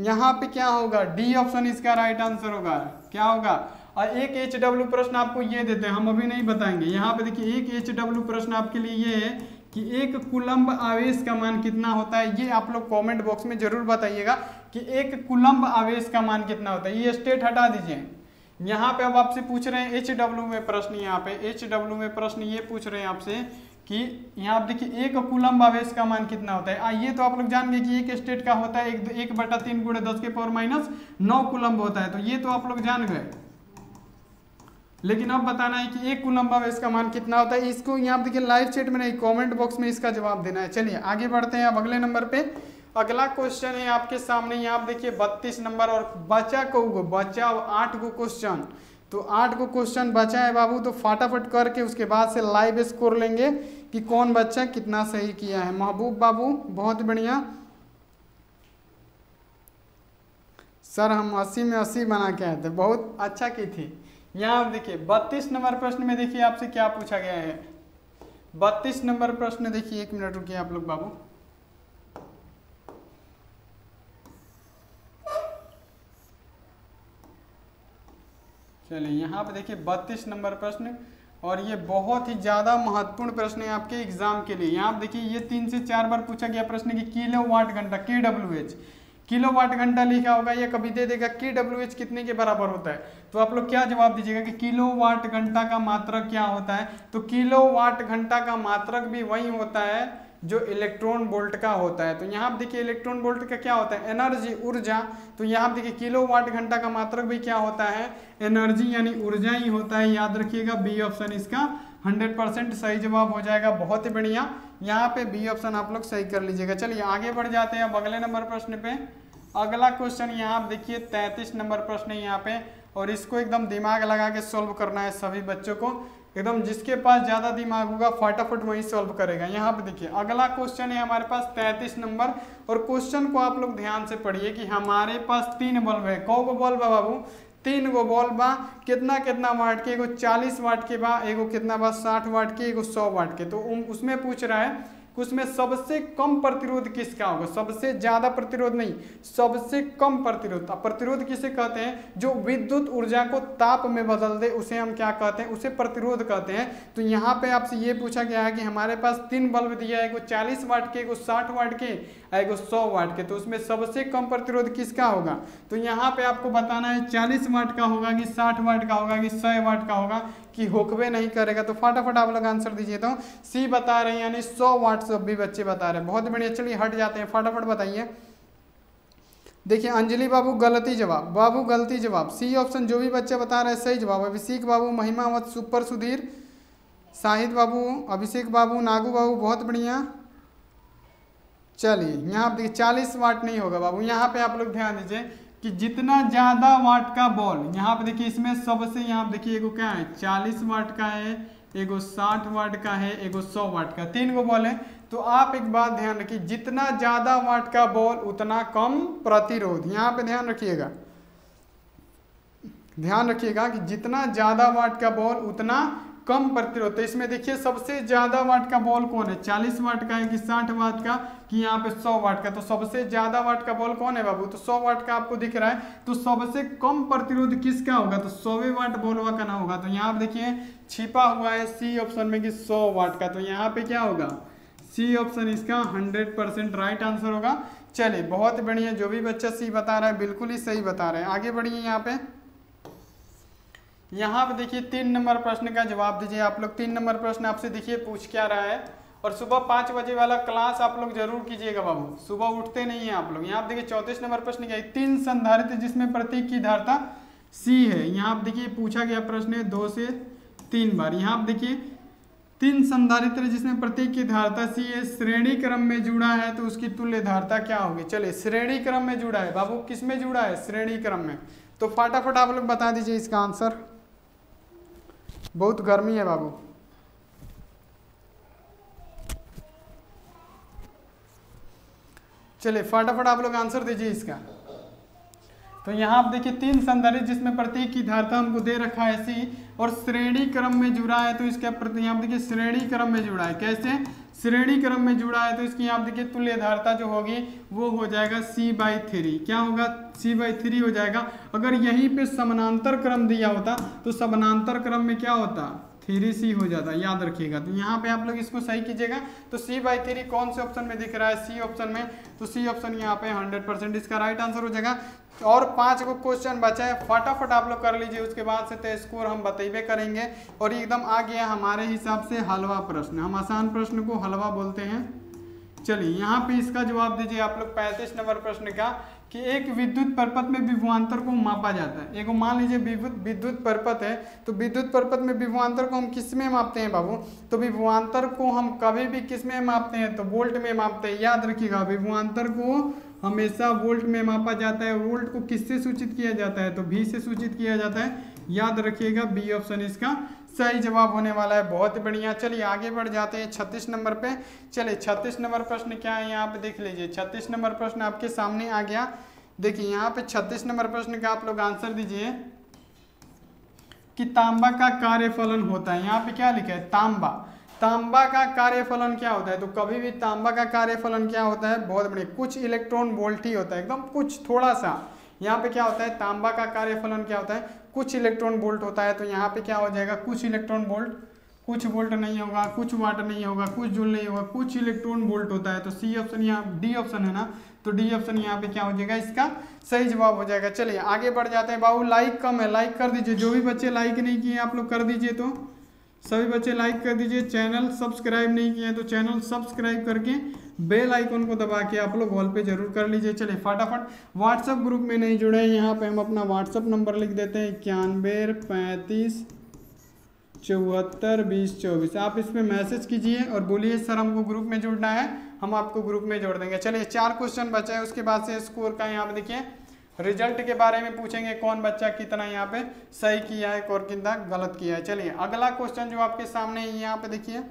यहाँ पे क्या होगा, डी ऑप्शन इसका राइट आंसर होगा। क्या होगा, और एक HW प्रश्न आपको ये देते हैं, हम अभी नहीं बताएंगे। यहाँ पे देखिए एक HW प्रश्न आपके लिए ये है कि एक कूलम्ब आवेश का मान कितना होता है। ये आप लोग कमेंट बॉक्स में जरूर बताइएगा कि एक कूलम्ब आवेश का मान कितना होता है। ये स्टेट हटा दीजिए। यहाँ पे अब आपसे पूछ रहे हैं HW में प्रश्न, यहाँ पे HW में प्रश्न ये पूछ रहे हैं आपसे कि यहाँ आप देखिए एक कूलम्ब आवेश का मान कितना होता है। ये तो आप लोग जान गए कि एक स्टेट का होता है 1/3 × 10⁻¹⁹ कूलम्ब होता है। तो ये तो आप लोग जान गए, लेकिन अब बताना है कि एक कूलम्ब आवेश का मान कितना होता है। इसको यहाँ देखिए लाइव चैट में नहीं, कमेंट बॉक्स में इसका जवाब देना है। चलिए आगे बढ़ते हैं अब अगले नंबर पे। अगला क्वेश्चन है आपके सामने, यहाँ आप देखिए 32 नंबर, और बचा 8 को क्वेश्चन। तो 8 क्वेश्चन बचा है बाबू, तो फटाफट करके उसके बाद से लाइव स्कोर लेंगे कि कौन बच्चा कितना सही किया है। महबूब बाबू बहुत बढ़िया, सर हम 80 में 80 बना के आए थे, बहुत अच्छा की थी। यहाँ देखिए 32 नंबर प्रश्न में देखिए आपसे क्या पूछा गया है। 32 नंबर प्रश्न देखिए, एक मिनट रुकिए आप लोग बाबू। चलिए यहाँ पे देखिए 32 नंबर प्रश्न, और ये बहुत ही ज़्यादा महत्वपूर्ण प्रश्न है आपके एग्जाम के लिए। यहाँ देखिए ये 3 से 4 बार पूछा गया प्रश्न कि किलो वाट घंटा KWH, किलो वाट घंटा लिखा होगा या कभी दे देगा KWH कितने के बराबर होता है, तो आप लोग क्या जवाब दीजिएगा कि किलो वाट घंटा का मात्रक क्या होता है। तो किलो वाट घंटा का मात्रक भी वही होता है जो इलेक्ट्रॉन वोल्ट का होता है। तो यहाँ आप देखिए इलेक्ट्रॉन वोल्ट का क्या होता है, एनर्जी, ऊर्जा। तो यहाँ आप देखिए किलो वाट घंटा का मात्रक भी क्या होता है, एनर्जी यानी ऊर्जा ही होता है। याद रखिएगा बी ऑप्शन इसका 100% सही जवाब हो जाएगा, बहुत ही बढ़िया। यहाँ पे बी ऑप्शन आप लोग सही कर लीजिएगा। चलिए आगे बढ़ जाते हैं अब अगले नंबर प्रश्न पे। अगला क्वेश्चन यहाँ आप देखिए 33 नंबर प्रश्न है यहाँ पे, और इसको एकदम दिमाग लगा के सॉल्व करना है सभी बच्चों को, एकदम जिसके पास ज़्यादा दिमाग होगा फटाफट वही सॉल्व करेगा। यहाँ पे देखिए अगला क्वेश्चन है हमारे पास 33 नंबर, और क्वेश्चन को आप लोग ध्यान से पढ़िए कि हमारे पास 3 बल्ब है। कौ गो बल्ब बाबू? 3 गो बल्ब बा, कितना कितना वाट के? एगो 40 वाट के बा, एगो कितना बा 60 वाट के, एगो 100 वाट के। तो उसमें पूछ रहा है उसमें सबसे कम प्रतिरोध किसका होगा, सबसे ज़्यादा प्रतिरोध नहीं, सबसे कम प्रतिरोध। प्रतिरोध किसे कहते हैं? जो विद्युत ऊर्जा को ताप में बदल दे उसे हम क्या कहते हैं, उसे प्रतिरोध कहते हैं। तो यहाँ पे आपसे ये पूछा गया है कि हमारे पास 3 बल्ब दिया है, एगो 40 वाट के, एगो 60 वाट के, एगो 100 वाट के, तो उसमें सबसे कम प्रतिरोध किसका होगा। तो यहाँ पे आपको बताना है 40 वाट का होगा कि 60 वाट का होगा कि 100 वाट का होगा कि होकवे नहीं करेगा। तो फटाफट आप लोग आंसर दीजिए। तो सी बता रहे हैं यानी 100 वाट सभी बच्चे बता रहे हैं, बहुत बढ़िया। चलिए हट जाते हैं, फटाफट बताइए। देखिए अंजलि बाबू गलती जवाब, बाबू गलती जवाब, सी ऑप्शन जो भी बच्चे बता रहे हैं सही जवाब। अभिषेक बाबू, महिमावत, सुपर सुधीर, साहिद बाबू, अभिषेक बाबू, नागू बाबू, बहुत बढ़िया। चलिए यहाँ आप देखिए 40 वाट नहीं होगा बाबू। यहाँ पे आप लोग ध्यान दीजिए कि जितना ज़्यादा वाट का बॉल, यहाँ पे देखिए इसमें सबसे, यहाँ देखिए एगो क्या है 40 वाट का है, एगो 60 वाट का है, एगो 100 वाट का, 3 गो बॉल है। तो आप एक बात ध्यान रखिए, जितना ज़्यादा वाट का बॉल उतना कम प्रतिरोध। यहाँ पे ध्यान रखिएगा, ध्यान रखिएगा कि जितना ज़्यादा वाट का बॉल उतना कम प्रतिरोध। तो इसमें देखिए सबसे ज़्यादा वाट का बॉल कौन है, 40 वाट का है कि 60 वाट का कि यहाँ पे 100 वाट का। तो सबसे ज़्यादा वाट का बॉल कौन है बाबू, तो 100 वाट का आपको दिख रहा है। तो सबसे कम प्रतिरोध किसका होगा, तो 100 वाट बॉलवा का ना होगा। तो यहाँ आप देखिए छिपा हुआ है सी ऑप्शन में कि 100 वाट का। तो यहाँ पे क्या होगा, सी ऑप्शन इसका 100% राइट आंसर होगा। चलिए बहुत बढ़िया, जो भी बच्चा सी बता रहा है बिल्कुल ही सही बता रहे हैं। आगे बढ़िए। यहाँ पे देखिए 3 नंबर प्रश्न का जवाब दीजिए आप लोग। 3 नंबर प्रश्न आपसे देखिए पूछ क्या रहा है, और सुबह 5 बजे वाला क्लास आप लोग जरूर कीजिएगा बाबू, सुबह उठते नहीं है आप लोग। यहाँ आप देखिए 34 नंबर प्रश्न क्या है, 3 संधारित्र जिसमें प्रतीक की धारिता C है। यहाँ आप देखिए पूछा गया प्रश्न है 2 से 3 बार। यहाँ आप देखिए 3 संधारित्र जिसमें प्रतीक की धारिता C है, श्रेणी क्रम में जुड़ा है, तो उसकी तुल्य धारिता क्या होगी। चलिए श्रेणी क्रम में जुड़ा है बाबू, किस में जुड़ा है, श्रेणी क्रम में। तो फटाफट आप लोग बता दीजिए इसका आंसर। बहुत गर्मी है बाबू। चलिए फटाफट आप लोग आंसर दीजिए इसका। तो यहाँ आप देखिए 3 संधारित्र जिसमें प्रतीक की धारिता हमको दे रखा है C और श्रेणी क्रम में जुड़ा है, तो इसका यहाँ आप देखिए श्रेणी क्रम में जुड़ा है, कैसे श्रेणी क्रम में जुड़ा है, तो इसकी यहाँ आप देखिए तुल्य धारिता जो होगी वो हो जाएगा C/3। क्या होगा, C/3 हो जाएगा। अगर यहीं पे समानांतर क्रम दिया होता तो समानांतर क्रम में क्या होता, 3C हो जाता, याद रखिएगा। तो यहाँ पे आप लोग इसको सही कीजिएगा। तो C/3 कौन से ऑप्शन में दिख रहा है, C ऑप्शन में। तो C ऑप्शन यहाँ पे 100% इसका राइट आंसर हो जाएगा। और 5 को क्वेश्चन बचा है, फटाफट आप लोग कर लीजिए, उसके बाद से तो स्कोर हम बतेबे करेंगे। और एकदम आ गया हमारे हिसाब से हलवा प्रश्न, हम आसान प्रश्न को हलवा बोलते हैं। चलिए यहाँ पे इसका जवाब दीजिए आप लोग 35 नंबर प्रश्न का कि एक विद्युत परपथ में विभवांतर को मापा जाता है। एगो मान लीजिए विद्युत परपथ है, तो विद्युत परपथ में विभवांतर को हम किस में मापते हैं बाबू, तो विभवांतर को हम कभी भी किस में मापते हैं, तो वोल्ट में मापते हैं। याद रखिएगा विभवांतर को हमेशा वोल्ट में मापा जाता है। वोल्ट को किससे सूचित किया जाता है? तो V से सूचित किया जाता है। याद रखिएगा B ऑप्शन इसका सही जवाब होने वाला है। बहुत बढ़िया, चलिए आगे बढ़ जाते हैं 36 नंबर पे। चलिए 36 नंबर प्रश्न क्या है यहाँ पे देख लीजिए। 36 नंबर प्रश्न आपके सामने आ गया। देखिए यहाँ पे 36 नंबर प्रश्न का आप लोग आंसर दीजिए कि तांबा का कार्यफलन होता है। यहाँ पे क्या लिखा है? तांबा। तांबा का कार्यफलन क्या होता है? तो कभी भी तांबा का कार्यफलन क्या होता है? बहुत बढ़िया, कुछ इलेक्ट्रॉन वोल्ट ही होता है, एकदम कुछ थोड़ा सा। यहाँ पे क्या होता है? तांबा का कार्यफलन क्या होता है? कुछ इलेक्ट्रॉन वोल्ट होता है। तो यहाँ पे क्या हो जाएगा? कुछ इलेक्ट्रॉन वोल्ट, कुछ वोल्ट नहीं होगा, कुछ वाट नहीं होगा, कुछ जूल नहीं होगा, कुछ इलेक्ट्रॉन वोल्ट होता है। तो सी ऑप्शन यहाँ, डी ऑप्शन है ना, तो डी ऑप्शन यहाँ पे क्या हो जाएगा? इसका सही जवाब हो जाएगा। चलिए आगे बढ़ जाते हैं। बाबू लाइक कम है, लाइक कर दीजिए। जो भी बच्चे लाइक नहीं किए आप लोग कर दीजिए, तो सभी बच्चे लाइक कर दीजिए। चैनल सब्सक्राइब नहीं किए हैं तो चैनल सब्सक्राइब करके बेल आइकन को दबा के आप लोग ऑल पे जरूर कर लीजिए। चलिए फटाफट व्हाट्सएप ग्रुप में नहीं जुड़े हैं, यहाँ पे हम अपना व्हाट्सएप नंबर लिख देते हैं 91 35 74 20 24। आप इस पर मैसेज कीजिए और बोलिए सर हमको ग्रुप में जुड़ना है, हम आपको ग्रुप में जोड़ देंगे। चलिए 4 क्वेश्चन बचा है, उसके बाद से स्कोर का यहाँ पे देखिए रिजल्ट के बारे में पूछेंगे, कौन बच्चा कितना यहाँ पे सही किया है और कितना गलत किया है। चलिए अगला क्वेश्चन जो आपके सामने है यहाँ पे देखिए,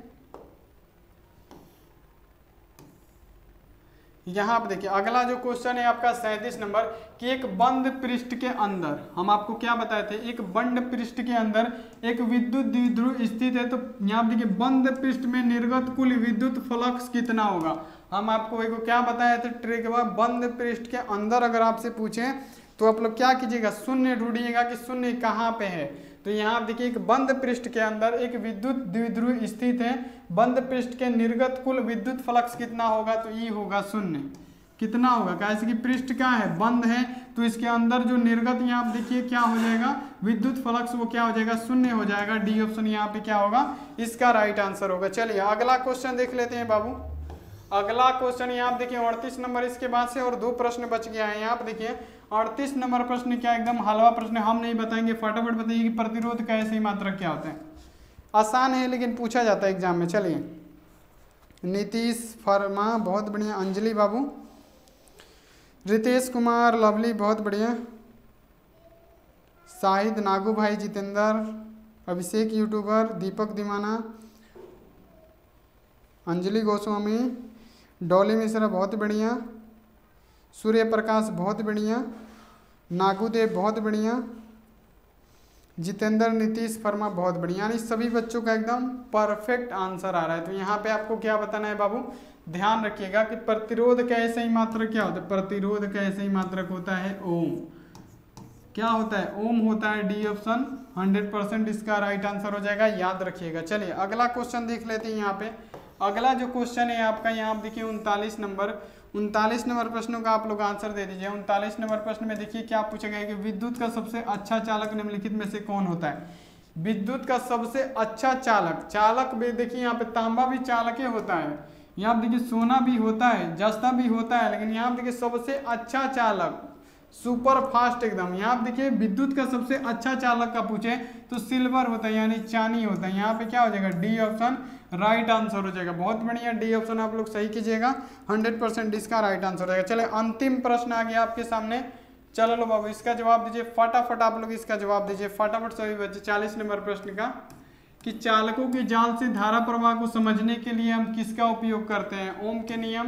यहाँ पे देखिए अगला जो क्वेश्चन है आपका 37 नंबर कि एक बंद पृष्ठ के अंदर, हम आपको क्या बताए थे, एक बंद पृष्ठ के अंदर एक विद्युत द्विध्रुव स्थित है। तो यहाँ पे देखिए बंद पृष्ठ में निर्गत कुल विद्युत फ्लक्स कितना होगा। हम आपको एक क्या बताया था ट्रिक, बंद पृष्ठ के अंदर अगर आपसे पूछें तो आप लोग क्या कीजिएगा, शून्य ढूंढिएगा कि शून्य कहाँ पे है। तो यहाँ आप देखिए एक बंद पृष्ठ के अंदर एक विद्युत द्विध्रुव स्थित है, बंद पृष्ठ के निर्गत कुल विद्युत फ्लक्स कितना होगा, तो ई होगा शून्य। कितना होगा? कैसे कि पृष्ठ क्या है, बंद है, तो इसके अंदर जो निर्गत यहाँ आप देखिए क्या हो जाएगा विद्युत फ्लक्स, वो क्या हो जाएगा, शून्य हो जाएगा। डी ऑप्शन यहाँ पे क्या होगा, इसका राइट आंसर होगा। चलिए अगला क्वेश्चन देख लेते हैं बाबू। अगला क्वेश्चन यहाँ आप देखिए 38 नंबर, इसके बाद से और 2 प्रश्न बच गया है। यहाँ आप देखिए 38 नंबर प्रश्न क्या एकदम हलवा प्रश्न, हम नहीं बताएंगे, फटाफट बताइए कि प्रतिरोध का ऐसी मात्रक क्या होता है। आसान है लेकिन पूछा जाता है एग्जाम में। चलिए नीतीश फर्मा बहुत बढ़िया, अंजलि बाबू, रितेश कुमार लवली बहुत बढ़िया, शाहिद नागू भाई, जितेंद्र अभिषेक यूट्यूबर, दीपक दीवाना, अंजलि गोस्वामी, डॉली मिश्रा बहुत बढ़िया, सूर्य प्रकाश बहुत बढ़िया, नागूदेव बहुत बढ़िया, जितेंद्र, नीतीश फर्मा बहुत बढ़िया। यानी सभी बच्चों का एकदम परफेक्ट आंसर आ रहा है। तो यहाँ पे आपको क्या बताना है बाबू, ध्यान रखिएगा कि प्रतिरोध का ऐसे ही मात्रक क्या होता है। प्रतिरोध का ऐसे ही मात्रक होता है ओम। क्या होता है? ओम होता है। डी ऑप्शन 100% इसका राइट आंसर हो जाएगा, याद रखिएगा। चलिए अगला क्वेश्चन देख लेते हैं। यहाँ पे अगला जो क्वेश्चन है आपका, यहाँ आप देखिए 39 नंबर। 39 नंबर प्रश्नों का आप लोग आंसर दे दीजिए। 39 नंबर प्रश्न में देखिए क्या पूछा गया है कि विद्युत का सबसे अच्छा चालक निम्नलिखित में से कौन होता है। विद्युत का सबसे अच्छा चालक, चालक भी देखिए यहाँ पे तांबा भी चालक ही होता है, यहाँ देखिए सोना भी होता है, जस्ता भी होता है, लेकिन यहाँ देखिए सबसे अच्छा चालक सुपर फास्ट एकदम। यहाँ आप देखिए विद्युत का सबसे अच्छा चालक का पूछे तो सिल्वर होता है, यानी चांदी होता है। यहाँ पे क्या हो जाएगा, डी ऑप्शन राइट आंसर हो जाएगा। बहुत बढ़िया, डी ऑप्शन आप लोग सही कीजिएगा, 100% इसका राइट आंसर हो जाएगा। चले अंतिम प्रश्न आ गया आपके सामने। चलो लो बाबू इसका जवाब दीजिए फटाफट, आप लोग इसका जवाब दीजिए फटाफट सभी बच्चे। 40 नंबर प्रश्न का कि चालकों के जाल से धारा प्रवाह को समझने के लिए हम किसका उपयोग करते हैं। ओम के नियम,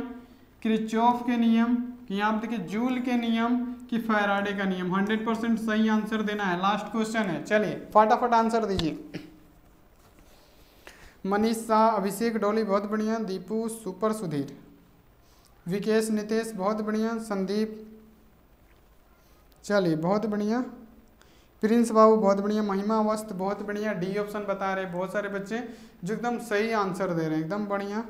किरचॉफ के नियम, यहाँ आप देखिए जूल के नियम, कि फैराडे का नियम। 100% सही आंसर देना है, लास्ट क्वेश्चन है। चलिए फटाफट आंसर दीजिए। मनीष शाह, अभिषेक डोली बहुत बढ़िया, दीपू सुपर, सुधीर, विकेश, नितेश बहुत बढ़िया, संदीप, चलिए बहुत बढ़िया, प्रिंस बाबू बहुत बढ़िया, महिमा वस्त बहुत बढ़िया। डी ऑप्शन बता रहे बहुत सारे बच्चे जो एकदम सही आंसर दे रहे हैं, एकदम बढ़िया।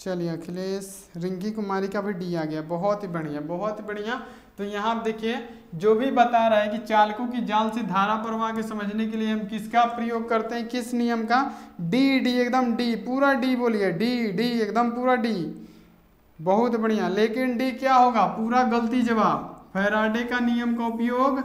चलिए अखिलेश, रिंकी कुमारी का भी डी आ गया, बहुत ही बढ़िया, बहुत बढ़िया। तो यहाँ आप देखिए जो भी बता रहा है कि चालकों की जाल से धारा प्रवाह के समझने के लिए हम किसका प्रयोग करते हैं, किस नियम का। डी, डी एकदम डी, पूरा डी बोलिए, डी डी एकदम पूरा डी, बहुत बढ़िया। लेकिन डी क्या होगा, पूरा गलती जवाब। फैराडे का नियम का उपयोग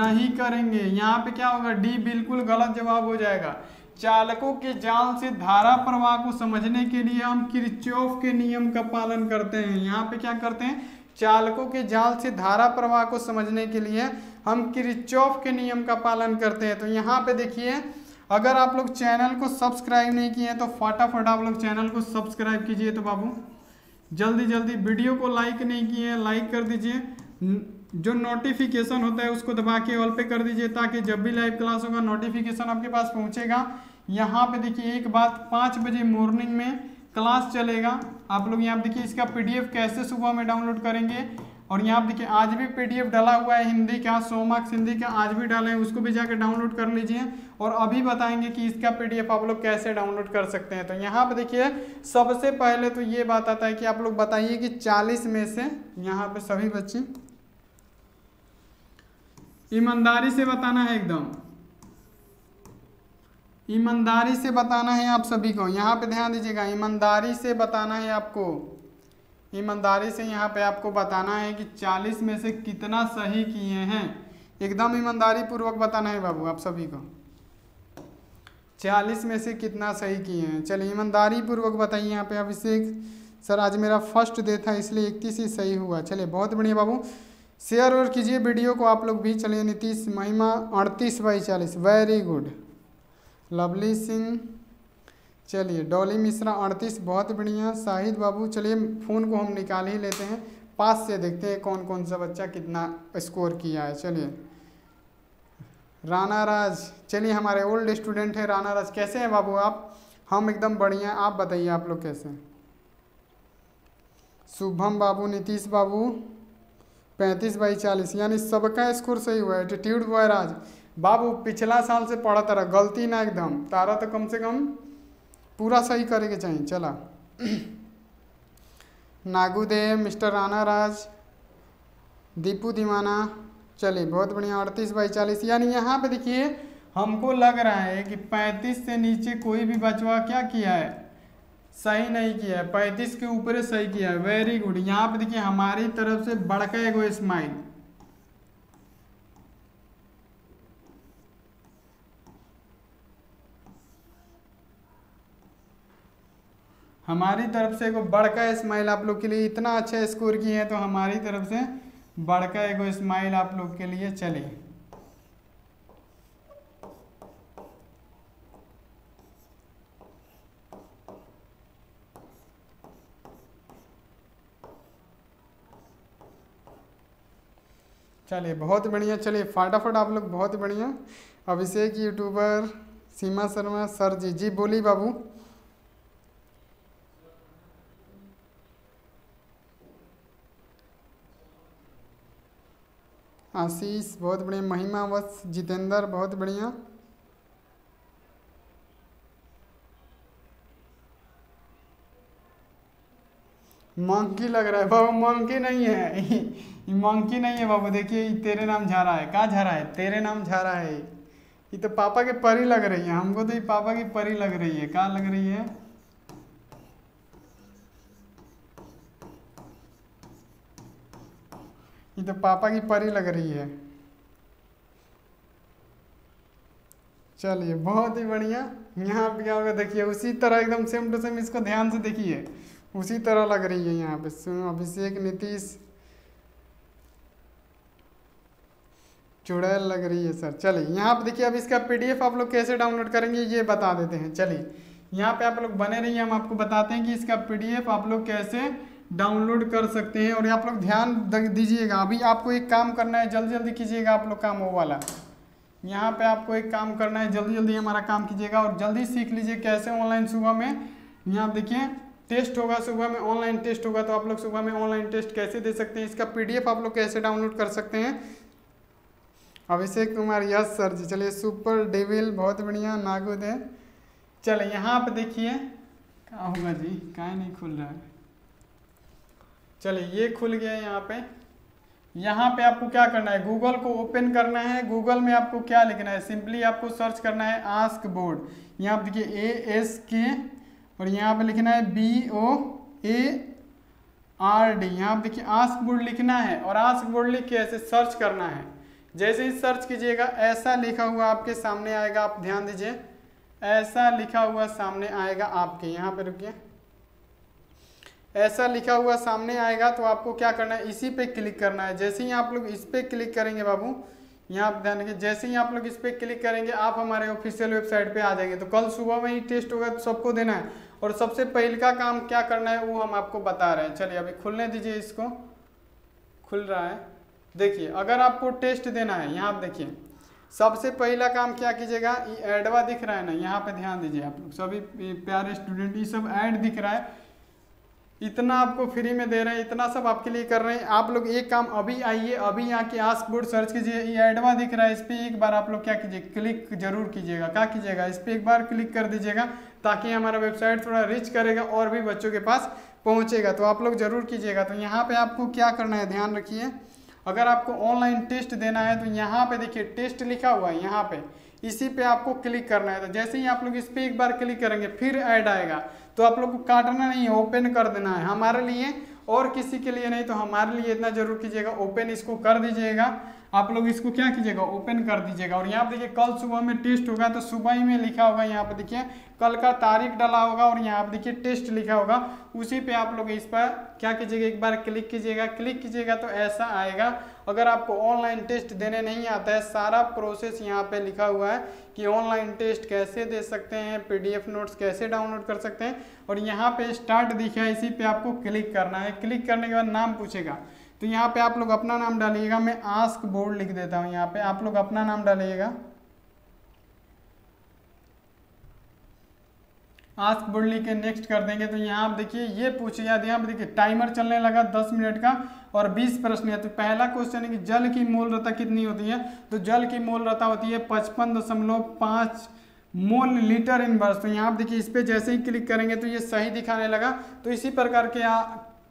नहीं करेंगे, यहाँ पे क्या होगा, डी बिल्कुल गलत जवाब हो जाएगा। चालकों के जाल से धारा प्रवाह को समझने के लिए हम किरचॉफ के नियम का पालन करते हैं। यहाँ पे क्या करते हैं, चालकों के जाल से धारा प्रवाह को समझने के लिए हम किरचॉफ के नियम का पालन करते हैं। तो यहाँ पे देखिए, अगर आप लोग चैनल को सब्सक्राइब नहीं किए हैं तो फटाफट आप लोग चैनल को सब्सक्राइब कीजिए। तो बाबू जल्दी जल्दी, वीडियो को लाइक नहीं किए हैं लाइक कर दीजिए, जो नोटिफिकेशन होता है उसको दबा के ऑल पे कर दीजिए ताकि जब भी लाइव क्लास होगा नोटिफिकेशन आपके पास पहुंचेगा। यहाँ पे देखिए एक बात, 5 बजे मॉर्निंग में क्लास चलेगा। आप लोग यहाँ देखिए इसका पीडीएफ कैसे सुबह में डाउनलोड करेंगे, और यहाँ देखिए आज भी पीडीएफ डाला हुआ है हिंदी का, 100 मार्क्स हिंदी का आज भी डाले हैं, उसको भी जाकर डाउनलोड कर लीजिए। और अभी बताएंगे कि इसका पीडीएफ आप लोग कैसे डाउनलोड कर सकते हैं। तो यहाँ पे देखिए सबसे पहले तो ये बात आता है कि आप लोग बताइए कि 40 में से, यहाँ पे सभी बच्चे ईमानदारी से बताना है, एकदम ईमानदारी से बताना है आप सभी को, यहाँ पे ध्यान दीजिएगा, ईमानदारी से बताना है आपको, ईमानदारी से यहाँ पे आपको बताना है कि 40 में से कितना सही किए हैं, एकदम ईमानदारी पूर्वक बताना है बाबू आप सभी को, 40 में से कितना सही किए हैं। चलिए ईमानदारी पूर्वक बताइए। यहाँ पे अभिषेक सर आज मेरा फर्स्ट डे था इसलिए 31 ही सही हुआ, चलिए बहुत बढ़िया बाबू, शेयर और कीजिए वीडियो को आप लोग भी। चलिए नीतीश महिमा 38/40 वेरी गुड, लवली सिंह, चलिए डॉली मिश्रा 38 बहुत बढ़िया, शाहिद बाबू। चलिए फ़ोन को हम निकाल ही लेते हैं, पास से देखते हैं कौन कौन सा बच्चा कितना स्कोर किया है। चलिए राणा राज, चलिए हमारे ओल्ड स्टूडेंट हैं राणा राज, कैसे हैं बाबू आप? हम एकदम बढ़िया, आप बताइए आप लोग कैसे हैं? शुभम बाबू, नीतीश बाबू 35/40 यानी सबका स्कोर सही हुआ है। एटीट्यूड बॉय राज बाबू पिछला साल से पढ़ा तारा, गलती ना एकदम तारा, तो कम से कम पूरा सही करे के चाहिए। चला नागुदेव, मिस्टर राणा राज, दीपू दीवाना, चलिए बहुत बढ़िया 38/40 यानी यहाँ पे देखिए हमको लग रहा है कि 35 से नीचे कोई भी बचवा क्या किया है, सही नहीं किया है, 35 के ऊपर सही किया है, वेरी गुड। यहाँ पे देखिए हमारी तरफ से बड़का एगो स्माइल, हमारी तरफ से एगो बड़का स्माइल आप लोग के लिए, इतना अच्छा स्कोर किए हैं तो हमारी तरफ से बड़का एगो स्माइल आप लोग के लिए। चलिए चलिए बहुत बढ़िया, चलिए फटाफट आप लोग बहुत बढ़िया। अभिषेक यूट्यूबर, सीमा शर्मा सर जी, जी बोली बाबू, आशीष बहुत बढ़िया, महिमा वत्स, जितेंद्र बहुत बढ़िया, मंकी लग रहा है बाबू, मंकी नहीं है, मंकी नहीं है बाबू, देखिए तेरे नाम झारा है, कहाँ झारा है, तेरे नाम झारा है, ये तो पापा की परी लग रही है हमको, तो ये पापा की परी लग रही है, कहाँ लग रही है, ये तो पापा की परी लग रही है। चलिए बहुत ही बढ़िया, यहाँ पे क्या होगा देखिए उसी तरह एकदम सेम टू सेम, इसको ध्यान से देखिए उसी तरह लग रही है। यहाँ पे अभिषेक, नीतीश चुड़ैल लग रही है सर। चलिए यहाँ पे देखिए अब इसका पीडीएफ आप लोग कैसे डाउनलोड करेंगे ये बता देते हैं। चलिए यहाँ पे आप लोग बने रहिए, हम आपको बताते हैं कि इसका पीडीएफ आप लोग कैसे डाउनलोड कर सकते हैं। और आप लोग ध्यान दीजिएगा, अभी आपको एक काम करना है, जल्दी जल्दी कीजिएगा आप लोग काम, वो वाला यहाँ पे आपको एक काम करना है, जल्दी जल्दी हमारा काम कीजिएगा और जल्दी सीख लीजिए कैसे ऑनलाइन सुबह में। यहाँ देखिए टेस्ट होगा, सुबह में ऑनलाइन टेस्ट होगा, तो आप लोग सुबह में ऑनलाइन टेस्ट कैसे दे सकते हैं, इसका पीडीएफ आप लोग कैसे डाउनलोड कर सकते हैं। अभिषेक कुमार यस सर जी, चलिए सुपर डेविल बहुत बढ़िया, नागोदय। चलिए यहाँ पर देखिए क्या होगा जी, काहे नहीं खुल रहा है, चलिए ये खुल गया है। यहाँ पे आपको क्या करना है, गूगल को ओपन करना है, गूगल में आपको क्या लिखना है, सिंपली आपको सर्च करना है आस्क बोर्ड, यहाँ पे देखिए ASK और यहाँ पे लिखना है BOARD, यहाँ पे देखिए आस्क बोर्ड लिखना है और आस्क बोर्ड लिख के ऐसे सर्च करना है। जैसे ही सर्च कीजिएगा ऐसा लिखा हुआ आपके सामने आएगा, आप ध्यान दीजिए ऐसा लिखा हुआ सामने आएगा आपके, यहाँ पर रुकिए, ऐसा लिखा हुआ सामने आएगा तो आपको क्या करना है, इसी पे क्लिक करना है। जैसे ही आप लोग इस पे क्लिक करेंगे बाबू, यहाँ पर ध्यान रखिए, जैसे ही आप लोग इस पे क्लिक करेंगे आप हमारे ऑफिशियल वेबसाइट पे आ जाएंगे। तो कल सुबह में ही टेस्ट होगा तो सबको देना है, और सबसे पहले का काम क्या करना है वो हम आपको बता रहे हैं। चलिए अभी खुलने दीजिए इसको, खुल रहा है, देखिए। अगर आपको टेस्ट देना है, यहाँ आप देखिए, सबसे पहला काम क्या कीजिएगा, ये एडवा दिख रहा है ना, यहाँ पे ध्यान दीजिए आप लोग सभी प्यारे स्टूडेंट, ये सब ऐड दिख रहा है, इतना आपको फ्री में दे रहे हैं, इतना सब आपके लिए कर रहे हैं। आप लोग एक काम, अभी आइए, अभी यहाँ के आस्क बोर्ड सर्च कीजिए, ये एडवा दिख रहा है, इस पर एक बार आप लोग क्या कीजिए, क्लिक जरूर कीजिएगा। क्या कीजिएगा, इस पर एक बार क्लिक कर दीजिएगा, ताकि हमारा वेबसाइट थोड़ा रिच करेगा और भी बच्चों के पास पहुँचेगा, तो आप लोग जरूर कीजिएगा। तो यहाँ पर आपको क्या करना है, ध्यान रखिए, अगर आपको ऑनलाइन टेस्ट देना है तो यहाँ पे देखिए टेस्ट लिखा हुआ है, यहाँ पे इसी पे आपको क्लिक करना है। तो जैसे ही आप लोग इस पर एक बार क्लिक करेंगे फिर ऐड आएगा, तो आप लोग को काटना नहीं है, ओपन कर देना है हमारे लिए, और किसी के लिए नहीं, तो हमारे लिए इतना जरूर कीजिएगा, ओपन इसको कर दीजिएगा। आप लोग इसको क्या कीजिएगा, ओपन कर दीजिएगा। और यहाँ पे देखिए कल सुबह में टेस्ट होगा, तो सुबह ही में लिखा होगा, यहाँ पे देखिए कल का तारीख डाला होगा, और यहाँ पे देखिए टेस्ट लिखा होगा, उसी पे आप लोग इस पर क्या कीजिएगा, एक बार क्लिक कीजिएगा। क्लिक कीजिएगा तो ऐसा आएगा। अगर आपको ऑनलाइन टेस्ट देने नहीं आता है, सारा प्रोसेस यहाँ पे लिखा हुआ है कि ऑनलाइन टेस्ट कैसे दे सकते हैं, PDF नोट्स कैसे डाउनलोड कर सकते हैं, और यहाँ पे स्टार्ट दिखा है, इसी पे आपको क्लिक करना है। क्लिक करने के बाद नाम पूछेगा, तो यहाँ पे आप लोग अपना नाम डालिएगा, मैं आस्क बोर्ड लिख देता हूँ, यहाँ पे आप लोग अपना नाम डालिएगा, आस्क बोर्ड लिख के नेक्स्ट कर देंगे। तो यहाँ आप देखिए ये पूछेगा, यहाँ पे देखिए टाइमर चलने लगा 10 मिनट का, और 20 प्रश्न है। तो पहला क्वेश्चन है कि जल की मोल रता कितनी होती है, तो जल की मोल रता होती है 55.5 मोल लीटर इनवर्स। तो यहाँ आप देखिए इस पर जैसे ही क्लिक करेंगे तो ये सही दिखाने लगा। तो इसी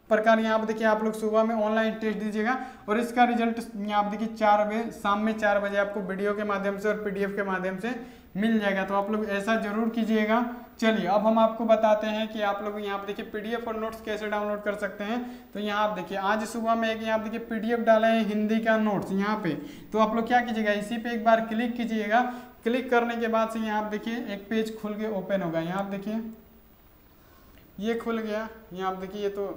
प्रकार यहाँ आप देखिए, आप लोग सुबह में ऑनलाइन टेस्ट दीजिएगा, और इसका रिजल्ट यहाँ आप देखिए शाम में 4 बजे आपको वीडियो के माध्यम से और PDF के माध्यम से मिल जाएगा। तो आप लोग ऐसा जरूर कीजिएगा। चलिए अब हम आपको बताते हैं कि आप लोग यहाँ पे देखिए PDF और नोट्स कैसे डाउनलोड कर सकते हैं। तो यहाँ आप देखिए आज सुबह में एक यहाँ देखिए PDF डाले हैं हिंदी का नोट्स, यहाँ पे तो आप लोग क्या कीजिएगा, इसी पे एक बार क्लिक कीजिएगा। क्लिक करने के बाद से यहाँ आप देखिए एक पेज खुल के ओपन होगा, यहाँ आप देखिए ये खुल गया, यहाँ आप देखिए ये तो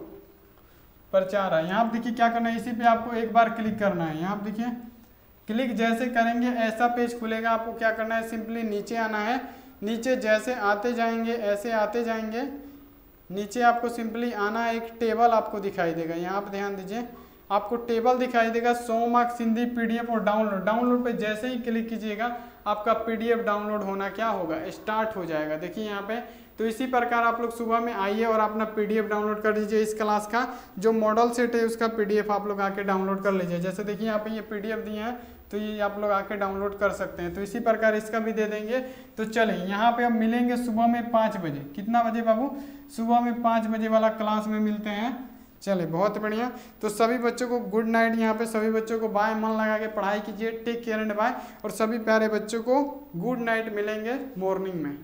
प्रचार है, यहाँ आप देखिए क्या करना है, इसी पे आपको एक बार क्लिक करना है। यहाँ आप देखिए क्लिक जैसे करेंगे ऐसा पेज खुलेगा, आपको क्या करना है, सिंपली नीचे आना है, नीचे जैसे आते जाएंगे ऐसे आते जाएंगे, नीचे आपको सिंपली आना है, एक टेबल आपको दिखाई देगा, यहाँ पर ध्यान दीजिए आपको टेबल दिखाई देगा, 100 मार्क्स हिंदी PDF और डाउनलोड, डाउनलोड पे जैसे ही क्लिक कीजिएगा आपका PDF डाउनलोड होना क्या होगा, स्टार्ट हो जाएगा, देखिए यहाँ पे। तो इसी प्रकार आप लोग सुबह में आइए और अपना PDF डाउनलोड कर लीजिए, इस क्लास का जो मॉडल सेट है उसका PDF आप लोग आके डाउनलोड कर लीजिए। जैसे देखिए यहाँ पे ये PDF दिए हैं, तो ये आप लोग आके डाउनलोड कर सकते हैं, तो इसी प्रकार इसका भी दे देंगे। तो चलिए यहाँ पे अब मिलेंगे सुबह में 5 बजे, कितना बजे बाबू, सुबह में 5 बजे वाला क्लास में मिलते हैं। चले बहुत बढ़िया, तो सभी बच्चों को गुड नाइट, यहाँ पे सभी बच्चों को बाय, मन लगा के पढ़ाई कीजिए, टेक केयर एंड बाय, और सभी प्यारे बच्चों को गुड नाइट, मिलेंगे मॉर्निंग में।